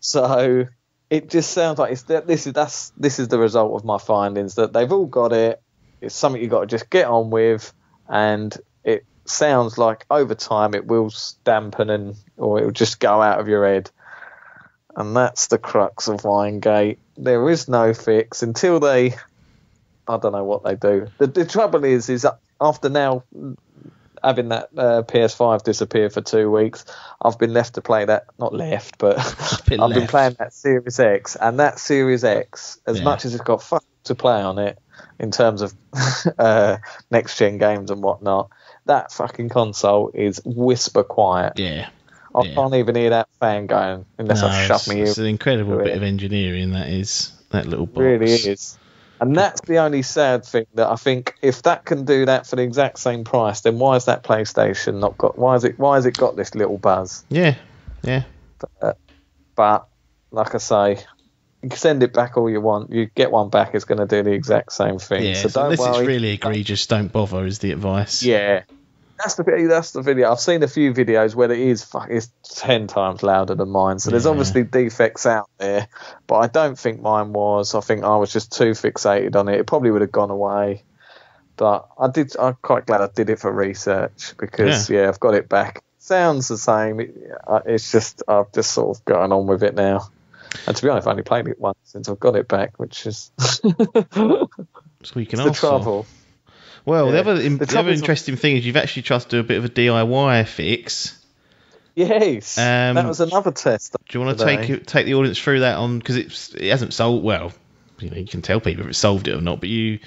So it just sounds like it's, this is that's this is the result of my findings, that they've all got it. It's something you've got to just get on with. And it sounds like over time it will dampen and or it will just go out of your head. And that's the crux of Winegate. There is no fix until they, I don't know what they do. The, the trouble is, is after now having that uh, P S five disappear for two weeks, I've been left to play that, not left, but been I've left. been playing that Series X, and that Series X, as yeah. much as it's got fuck to play on it in terms of uh, next-gen games and whatnot, that fucking console is whisper quiet. Yeah. I yeah. can't even hear that fan going unless no, I shove me in. It's an incredible bit of engineering, that is, that little box. It really is. And that's the only sad thing, that I think if that can do that for the exact same price, then why has that PlayStation not got, why has it, why has it got this little buzz? Yeah, yeah. But, uh, but like I say, you can send it back all you want. You get one back, it's going to do the exact same thing. Yeah, so so don't unless worry. It's really egregious, don't bother is the advice. Yeah. That's the that's the video. I've seen a few videos where it is fuck, it's ten times louder than mine. So there's yeah. obviously defects out there, but I don't think mine was. I think I was just too fixated on it. It probably would have gone away, but I did. I'm quite glad I did it for research because yeah, yeah I've got it back. It sounds the same. It, it's just I've just sort of gotten on with it now. And to be honest, I've only played it once since I've got it back, which is so we can it's the trouble. Well, yeah. the other, the the other interesting thing is you've actually tried to do a bit of a D I Y fix. Yes, um, that was another test. Do you want to today. take take the audience through that on, because it's it hasn't solved well. You know, you can tell people if it solved it or not. But you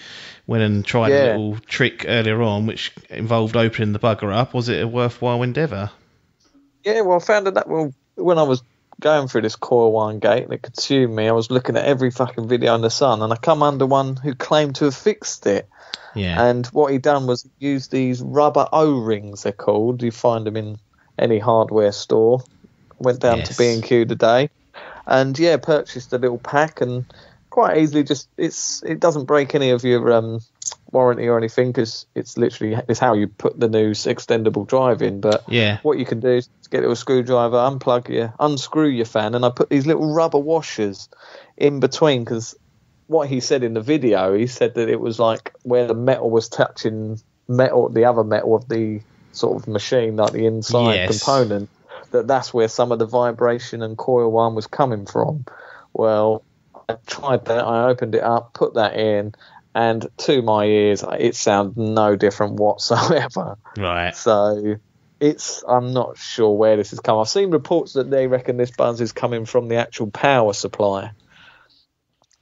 went and tried yeah. a little trick earlier on, which involved opening the bugger up. Was it a worthwhile endeavour? Yeah, well, I found that, that well, when I was going through this Core One gate that consumed me. I was looking at every fucking video on the sun, and I come under one who claimed to have fixed it. Yeah. And what he done was use these rubber O-rings, they're called. You find them in any hardware store. Went down yes. to B and Q today, and yeah, purchased a little pack, and quite easily just it's it doesn't break any of your um, warranty or anything, because it's literally it's how you put the new extendable drive in. But yeah, what you can do is get a little screwdriver, unplug your, unscrew your fan, and I put these little rubber washers in between, because what he said in the video, he said that it was like where the metal was touching metal, the other metal of the sort of machine, like the inside yes. component. That that's where some of the vibration and coil one was coming from. Well, I tried that. I opened it up, put that in, and to my ears, it sounded no different whatsoever. Right. So it's I'm not sure where this has come. I've seen reports that they reckon this buzz is coming from the actual power supply.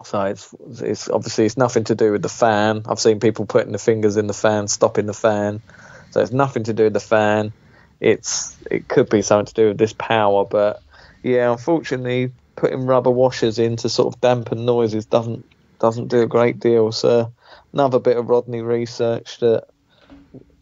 So it's it's obviously it's nothing to do with the fan. I've seen people putting the fingers in the fan, stopping the fan. So it's nothing to do with the fan. It's it could be something to do with this power, but yeah, unfortunately, putting rubber washers in to sort of dampen noises doesn't doesn't do a great deal. So another bit of Rodney research that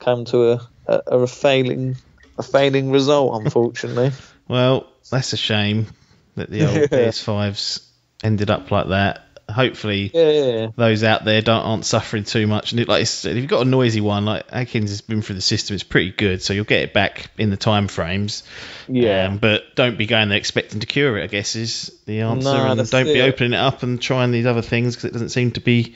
came to a a, a failing a failing result, unfortunately. Well, that's a shame that the old yeah. P S fives ended up like that. Hopefully, yeah. those out there don't aren't suffering too much. And it, like if you've got a noisy one, like Adkins has been through the system, it's pretty good, so you'll get it back in the time frames. Yeah, um, but don't be going there expecting to cure it, I guess, is the answer. No, and don't it. be opening it up and trying these other things, because it doesn't seem to be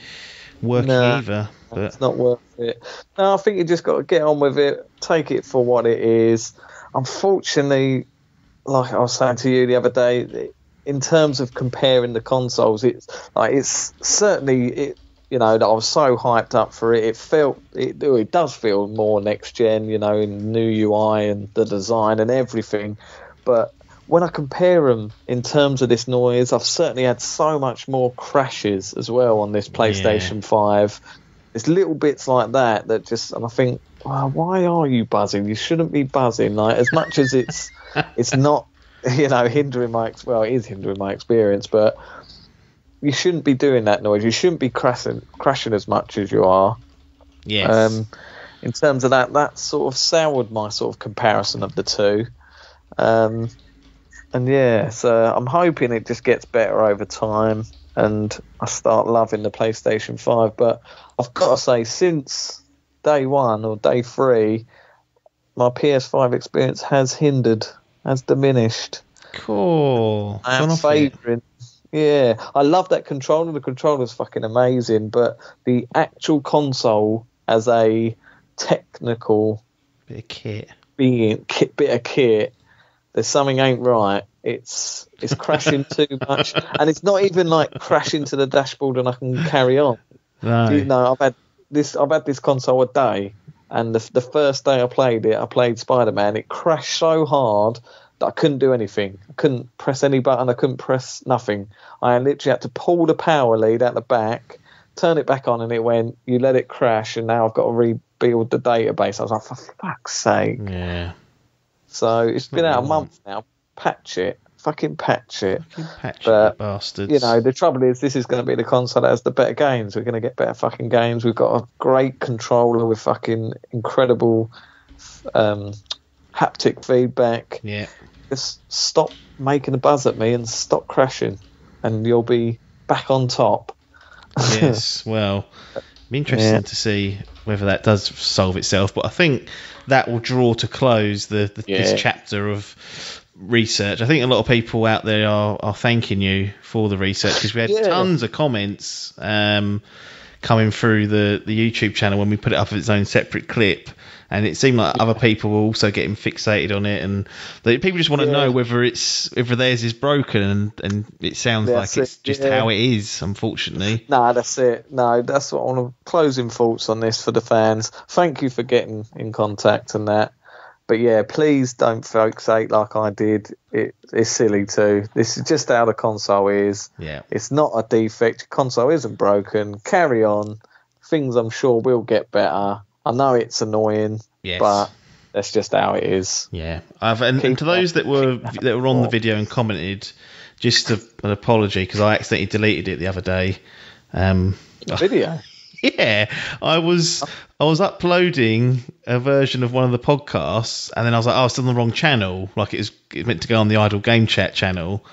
working no, either. But it's not worth it. No, I think you just got to get on with it, take it for what it is. Unfortunately, like I was saying to you the other day. It, In terms of comparing the consoles, it's like it's certainly it. You know, that I was so hyped up for it. It felt it. It does feel more next gen. You know, in new U I and the design and everything. But when I compare them in terms of this noise, I've certainly had so much more crashes as well on this PlayStation yeah. five. It's little bits like that that just, and I think, well, why are you buzzing? You shouldn't be buzzing. Like as much as it's, it's not. You know, hindering my well, it is hindering my experience, but you shouldn't be doing that noise. You shouldn't be crashing, crashing as much as you are. Yes. Um, in terms of that, that sort of soured my sort of comparison of the two. Um, and yeah, so I'm hoping it just gets better over time, and I start loving the PlayStation five. But I've got to say, since day one or day three, my P S five experience has hindered. Has diminished. Cool. I'm favouring. Yeah, I love that controller. The controller's fucking amazing, but the actual console as a technical bit of kit, being kit, bit of kit. There's something ain't right. It's it's crashing too much, and it's not even like crashing to the dashboard, and I can carry on. No, you know, I've had this. I've had this console a day. And the the first day I played it, I played Spider-Man. It crashed so hard that I couldn't do anything. I couldn't press any button. I couldn't press nothing. I literally had to pull the power lead out the back, turn it back on, and it went, you let it crash, and now I've got to rebuild the database. I was like, for fuck's sake. Yeah. So it's been out a month now. Patch it. Fucking patch it. Fucking patch it, bastards. You know, the trouble is this is going to be the console that has the better games. We're going to get better fucking games. We've got a great controller with fucking incredible um, haptic feedback. Yeah. Just stop making a buzz at me and stop crashing, and you'll be back on top. Yes, well, it'll be interesting yeah. to see whether that does solve itself, but I think that will draw to close the, the yeah. this chapter of research. I think a lot of people out there are, are thanking you for the research, because we had yeah. tons of comments um, coming through the, the YouTube channel when we put it up as its own separate clip, and it seemed like yeah. other people were also getting fixated on it, and the, people just want to yeah. know whether it's whether theirs is broken, and, and it sounds that's like it's it, just yeah. how it is, unfortunately. No, that's it. No, that's what I want to closing thoughts on this for the fans. Thank you for getting in contact and that. But yeah, please don't fixate like I did. It, it's silly too. This is just how the console is. Yeah. It's not a defect. Console isn't broken. Carry on. Things I'm sure will get better. I know it's annoying, yes. but That's just how it is. Yeah, I've, and, and to those that were that were on the video and commented, just a, an apology because I accidentally deleted it the other day. Um, video. Yeah, I was I was uploading a version of one of the podcasts, and then I was like, oh, it's on the wrong channel. Like it was, it was meant to go on the Idle Game Chat channel,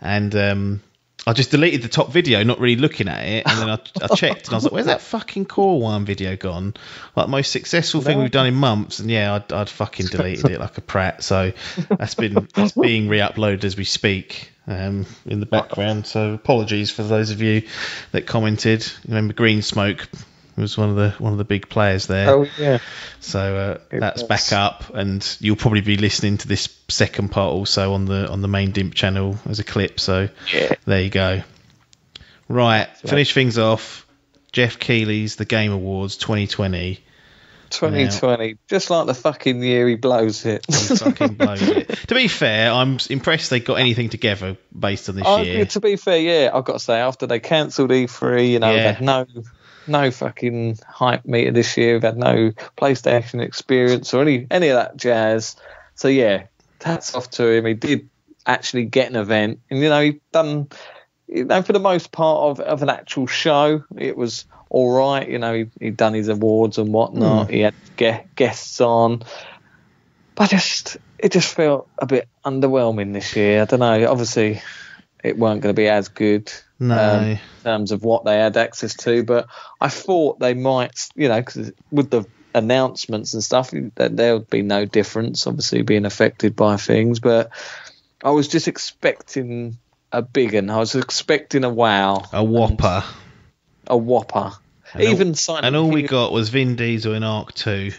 and um, I just deleted the top video, not really looking at it. And then I, I checked, and I was like, where's that fucking core one video gone? Like most successful thing we've done in months, and yeah, I'd, I'd fucking deleted it like a prat. So that's been that's being re-uploaded as we speak. Um, in the background, so apologies for those of you that commented. Remember, Green Smoke was one of the one of the big players there. Oh yeah. So uh, that's was. back up, and you'll probably be listening to this second part also on the on the main Dimp channel as a clip. So yeah. There you go. Right, that's finish right. things off. Jeff Keighley's The Game Awards twenty twenty. twenty twenty, now, just like the fucking year he blows it. He fucking blows it. To be fair, I'm impressed they got anything together based on this I, year. To be fair, yeah, I've got to say, after they cancelled E three, you know, yeah. they've had no, no fucking hype meter this year, we've had no PlayStation experience or any, any of that jazz. So, yeah, hats off to him. He did actually get an event, and, you know, he'd done, you know, for the most part of, of an actual show, it was all right, you know, he, he'd done his awards and whatnot. Mm. He had ge- guests on, but just it just felt a bit underwhelming this year. I don't know. Obviously, it weren't going to be as good, no, um, in terms of what they had access to. But I thought they might, you know, because with the announcements and stuff, that there would be no difference. Obviously, being affected by things, but I was just expecting a big one. I was expecting a wow, a whopper. And, A whopper. And Even all, Silent And all Hill. We got was Vin Diesel in Arc two.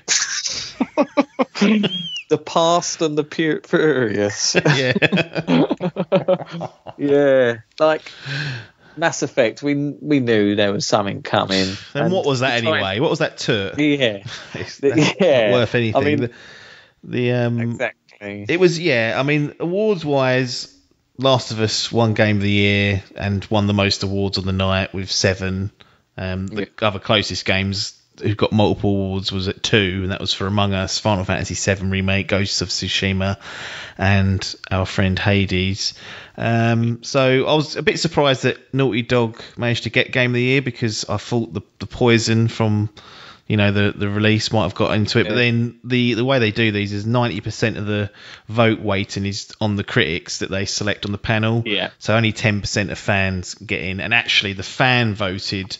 The past and the pur- furious. Yeah. Yeah. Like Mass Effect, we we knew there was something coming. And, and what was that anyway? Trying, what was that turt? Yeah. It's yeah. not worth anything. I mean, the, the um exactly. It was yeah, I mean, awards wise, Last of Us won Game of the Year and won the most awards on the night with seven. Um, the yeah. other closest games who got multiple awards was at two, and that was for Among Us, Final Fantasy seven Remake, Ghost of Tsushima, and our friend Hades. Um, so I was a bit surprised that Naughty Dog managed to get Game of the Year because I thought the, the poison from, you know, the, the release might have got into it. Yeah. But then the, the way they do these is ninety percent of the vote weighting is on the critics that they select on the panel. Yeah. So only ten percent of fans get in. And actually the fan-voted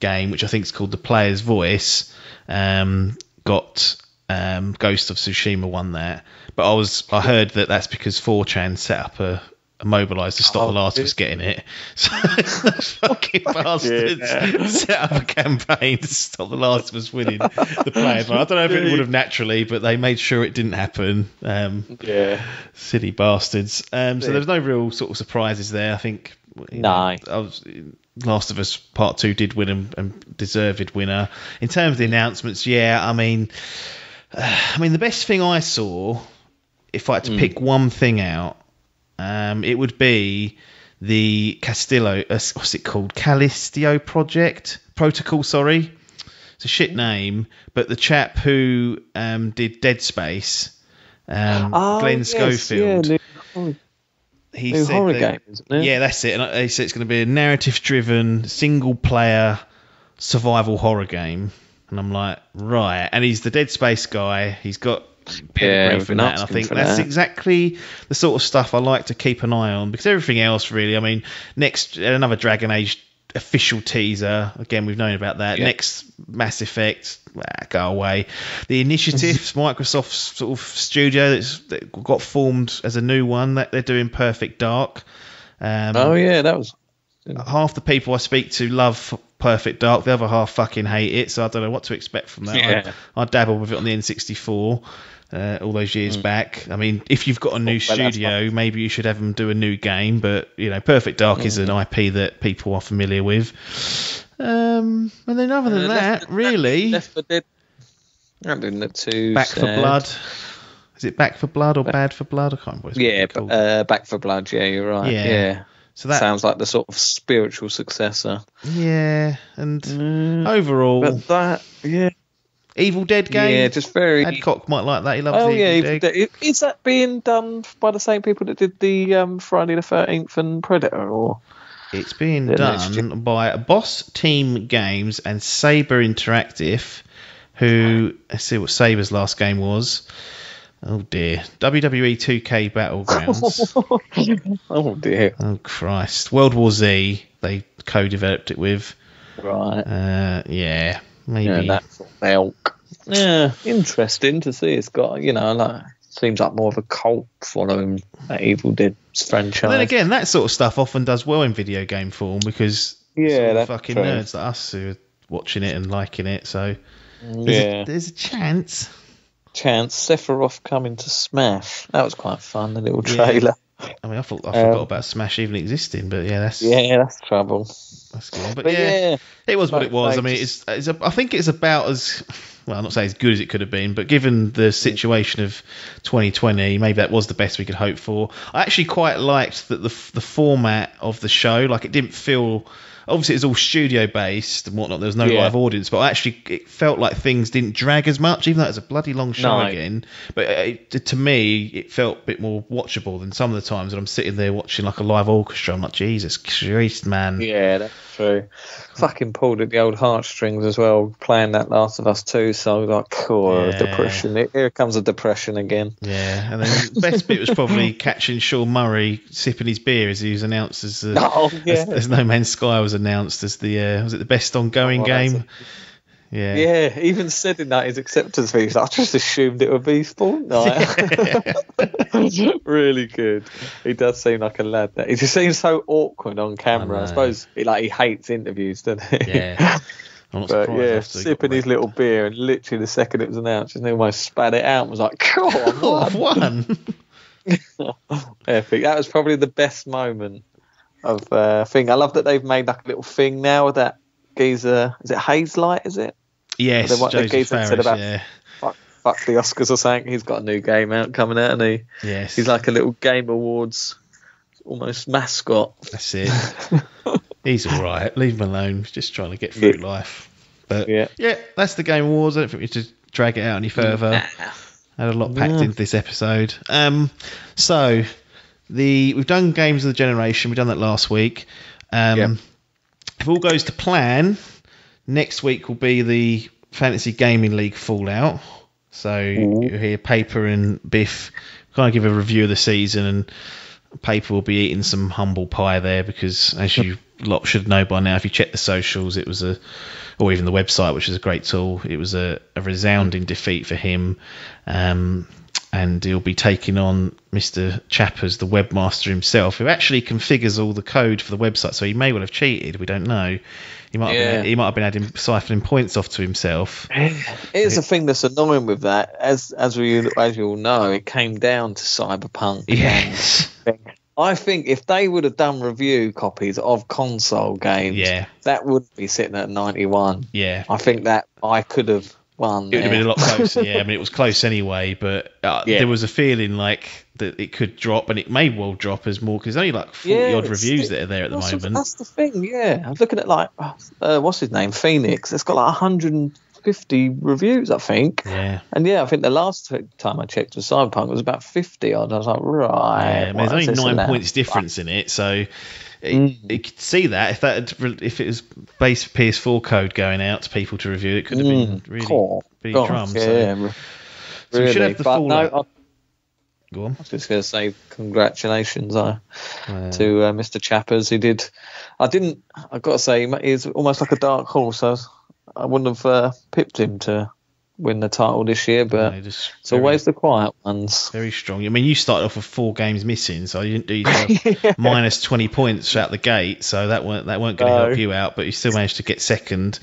game, which I think is called The Player's Voice, um, got um, Ghost of Tsushima won that. But I was I heard that that's because four chan set up a... immobilised to stop oh, the Last of Us getting it. So those fucking bastards yeah. set up a campaign to stop the Last of Us winning the players. I don't know if it would have naturally, but they made sure it didn't happen. Um, yeah, silly bastards. Um, so yeah. there's no real sort of surprises there. I think you know, no. I was, Last of Us Part two did win and, and deserved winner. In terms of the announcements, yeah, I mean, uh, I mean the best thing I saw, if I had to mm. pick one thing out. Um, it would be the Castillo, uh, what's it called? Callisto Project Protocol. Sorry, it's a shit name. But the chap who um, did Dead Space, um, oh, Glenn yes, Schofield, yeah, new, he new said horror that, game, isn't it? Yeah, that's it. And he said it's going to be a narrative-driven, single-player survival horror game. And I'm like, right. And he's the Dead Space guy. He's got. Yeah, that, and I think that's that. exactly the sort of stuff I like to keep an eye on because everything else, really. I mean, next another Dragon Age official teaser. Again, we've known about that. Yeah. Next Mass Effect, ah, go away. The Initiative, Microsoft's sort of studio that's that got formed as a new one. That they're doing Perfect Dark. Um, oh yeah, that was. Half the people I speak to love Perfect Dark, the other half fucking hate it, so I don't know what to expect from that. Yeah. I, I dabble with it on the N sixty-four uh, all those years mm. back. I mean, if you've got a new oh, studio, maybe you should have them do a new game, but you know, Perfect Dark mm. is an I P that people are familiar with. Um, and then other than uh, that, left, really... Left for Dead. I'm doing that too Back sad. for Blood. Is it Back for Blood or back. Bad for Blood? I can't remember what it's called. Yeah, uh, Back for Blood, yeah, you're right. Yeah. yeah. So that sounds like the sort of spiritual successor. Yeah, and mm, overall, but that yeah, Evil Dead game. Yeah, just very. Adcock might like that. He loves. Oh the Evil yeah, Evil Dead. Dead. Is that being done by the same people that did the um, Friday the thirteenth and Predator, or? It's being done just... by Boss Team Games and Saber Interactive, who, let's see what Saber's last game was. Oh dear. W W E two K Battlegrounds. Oh dear. Oh Christ. World War Z, they co-developed it with. Right. Uh, yeah. Maybe. Yeah, that's milk. Yeah. Interesting to see. It's got, you know, like... Seems like more of a cult following that Evil Dead franchise. But then again, that sort of stuff often does well in video game form because yeah, it's fucking true. Nerds like us who are watching it and liking it. So there's, yeah. a, there's a chance. Chance. Sephiroth coming to Smash. That was quite fun, the little trailer. Yeah. I mean, I thought I forgot um, about Smash even existing, but yeah, that's yeah, that's trouble. That's cool. But, but yeah, yeah, it was what it was. I mean, it's, it's a, I think it's about as. Well, I'm not saying as good as it could have been, but given the situation of twenty twenty, maybe that was the best we could hope for. I actually quite liked that the the format of the show, like it didn't feel... Obviously, it was all studio-based and whatnot. There was no yeah. live audience, but actually it felt like things didn't drag as much, even though it was a bloody long show no. again. But it, to me, it felt a bit more watchable than some of the times when I'm sitting there watching like a live orchestra. I'm like, Jesus Christ, man. Yeah, that's true. Fucking pulled at the old heartstrings as well, playing that Last of Us two song. Like, oh, yeah. depression. Here comes a depression again. Yeah, and then the best bit was probably catching Sean Murray sipping his beer as he was announced as, uh, oh, yeah. as, as No Man's Sky was announced as the uh, was it the best ongoing oh, game? Yeah, yeah. Even said in that his acceptance speech, I just assumed it would be Fortnite. Yeah. Really good. He does seem like a lad. That he just seems so awkward on camera. I, I suppose he, like he hates interviews, doesn't he? Yeah. I'm not but yeah, sipping his little beer, and literally the second it was announced, he almost spat it out and was like, "Cool, I've won." Epic. That was probably the best moment. Of uh, thing, I love that they've made like a little thing now with that geezer. Is it Haze Light? Is it? Yes. What the geezer Farris, said about yeah. fuck, fuck the Oscars or something. He's got a new game out coming out, and he yes, he's like a little Game Awards almost mascot. That's it. He's all right. Leave him alone. He's just trying to get through yeah. life. But yeah. yeah, that's the Game Awards. I don't think we should drag it out any further. Nah. I had a lot packed yeah. into this episode. Um, so. The We've done Games of the Generation. We've done that last week. Um, yep. If all goes to plan, next week will be the Fantasy Gaming League Fallout. So Ooh. You'll hear Paper and Biff kind of give a review of the season, and Paper will be eating some humble pie there because, as you lot should know by now, if you check the socials, it was a, or even the website, which is a great tool, it was a, a resounding defeat for him. Um And he'll be taking on Mister Chappers, the webmaster himself, who actually configures all the code for the website. So he may well have cheated. We don't know. He might yeah. have been, he might have been adding siphoning points off to himself. Here's the thing that's annoying with that. As as we as we all know, it came down to Cyberpunk. Yes. I think if they would have done review copies of console games, yeah. that would be sitting at ninety-one. Yeah. I think that I could have. One, it would have been a lot closer, yeah. I mean, it was close anyway, but uh, yeah. there was a feeling like that it could drop, and it may well drop as more, because there's only like forty yeah, odd reviews that are there at the moment. That's the thing, yeah. I'm looking at like, uh, what's his name? Phoenix. It's got like one hundred fifty reviews, I think. Yeah. And yeah, I think the last time I checked with Cyberpunk, it was about fifty odd. I was like, right. Yeah, there's only nine points difference in it, so. It, it could see that if that had, if it was base P S four code going out to people to review, it could have been really oh, big God, drum. Yeah, so, yeah. so really, we should have the full. No, I, Go on. I was just going to say congratulations uh, yeah. to uh, Mister Chappers. He did. I didn't. I got to say he's almost like a dark horse. So I wouldn't have uh, pipped him to win the title this year, but no, it's very, always the quiet ones. Very strong. I mean, you started off with four games missing, so you didn't do yourself yeah. minus twenty points out the gate, so that weren't that weren't going to no. help you out, but you still managed to get second.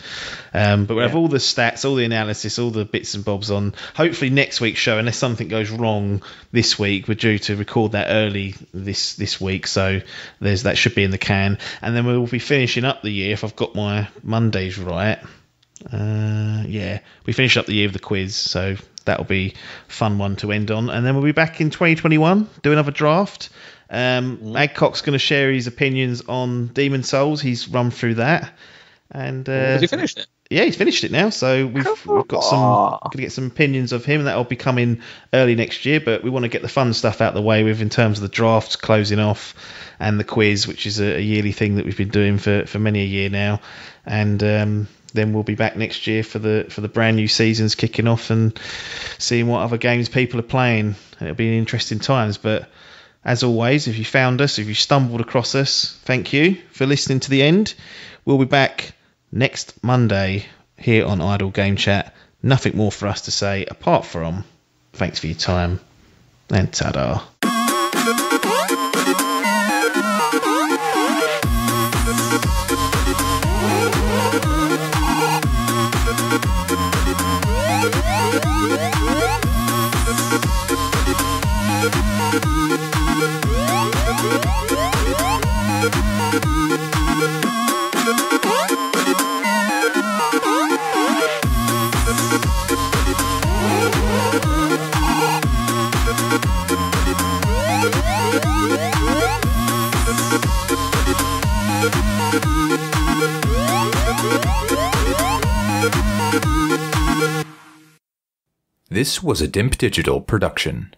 Um, but we yeah. have all the stats, all the analysis, all the bits and bobs on. Hopefully next week's show, unless something goes wrong this week, we're due to record that early this this week, so there's that should be in the can. And then we'll be finishing up the year if I've got my Mondays right. Uh, yeah, we finished up the year of the quiz, so that'll be a fun one to end on. And then we'll be back in twenty twenty-one, do another draft. Um, Adcock's going to share his opinions on Demon Souls. He's run through that. And uh, has he finished it? Yeah, he's finished it now. So we've, we've got some going to get some opinions of him. That'll be coming early next year, but we want to get the fun stuff out of the way with in terms of the draft closing off and the quiz, which is a, a yearly thing that we've been doing for, for many a year now. And um, then we'll be back next year for the for the brand new seasons kicking off and seeing what other games people are playing. It'll be interesting times, but as always, if you found us, if you stumbled across us, thank you for listening to the end. We'll be back next Monday here on Idle Game Chat. Nothing more for us to say apart from thanks for your time and ta-da. This was a Dimp Digital production.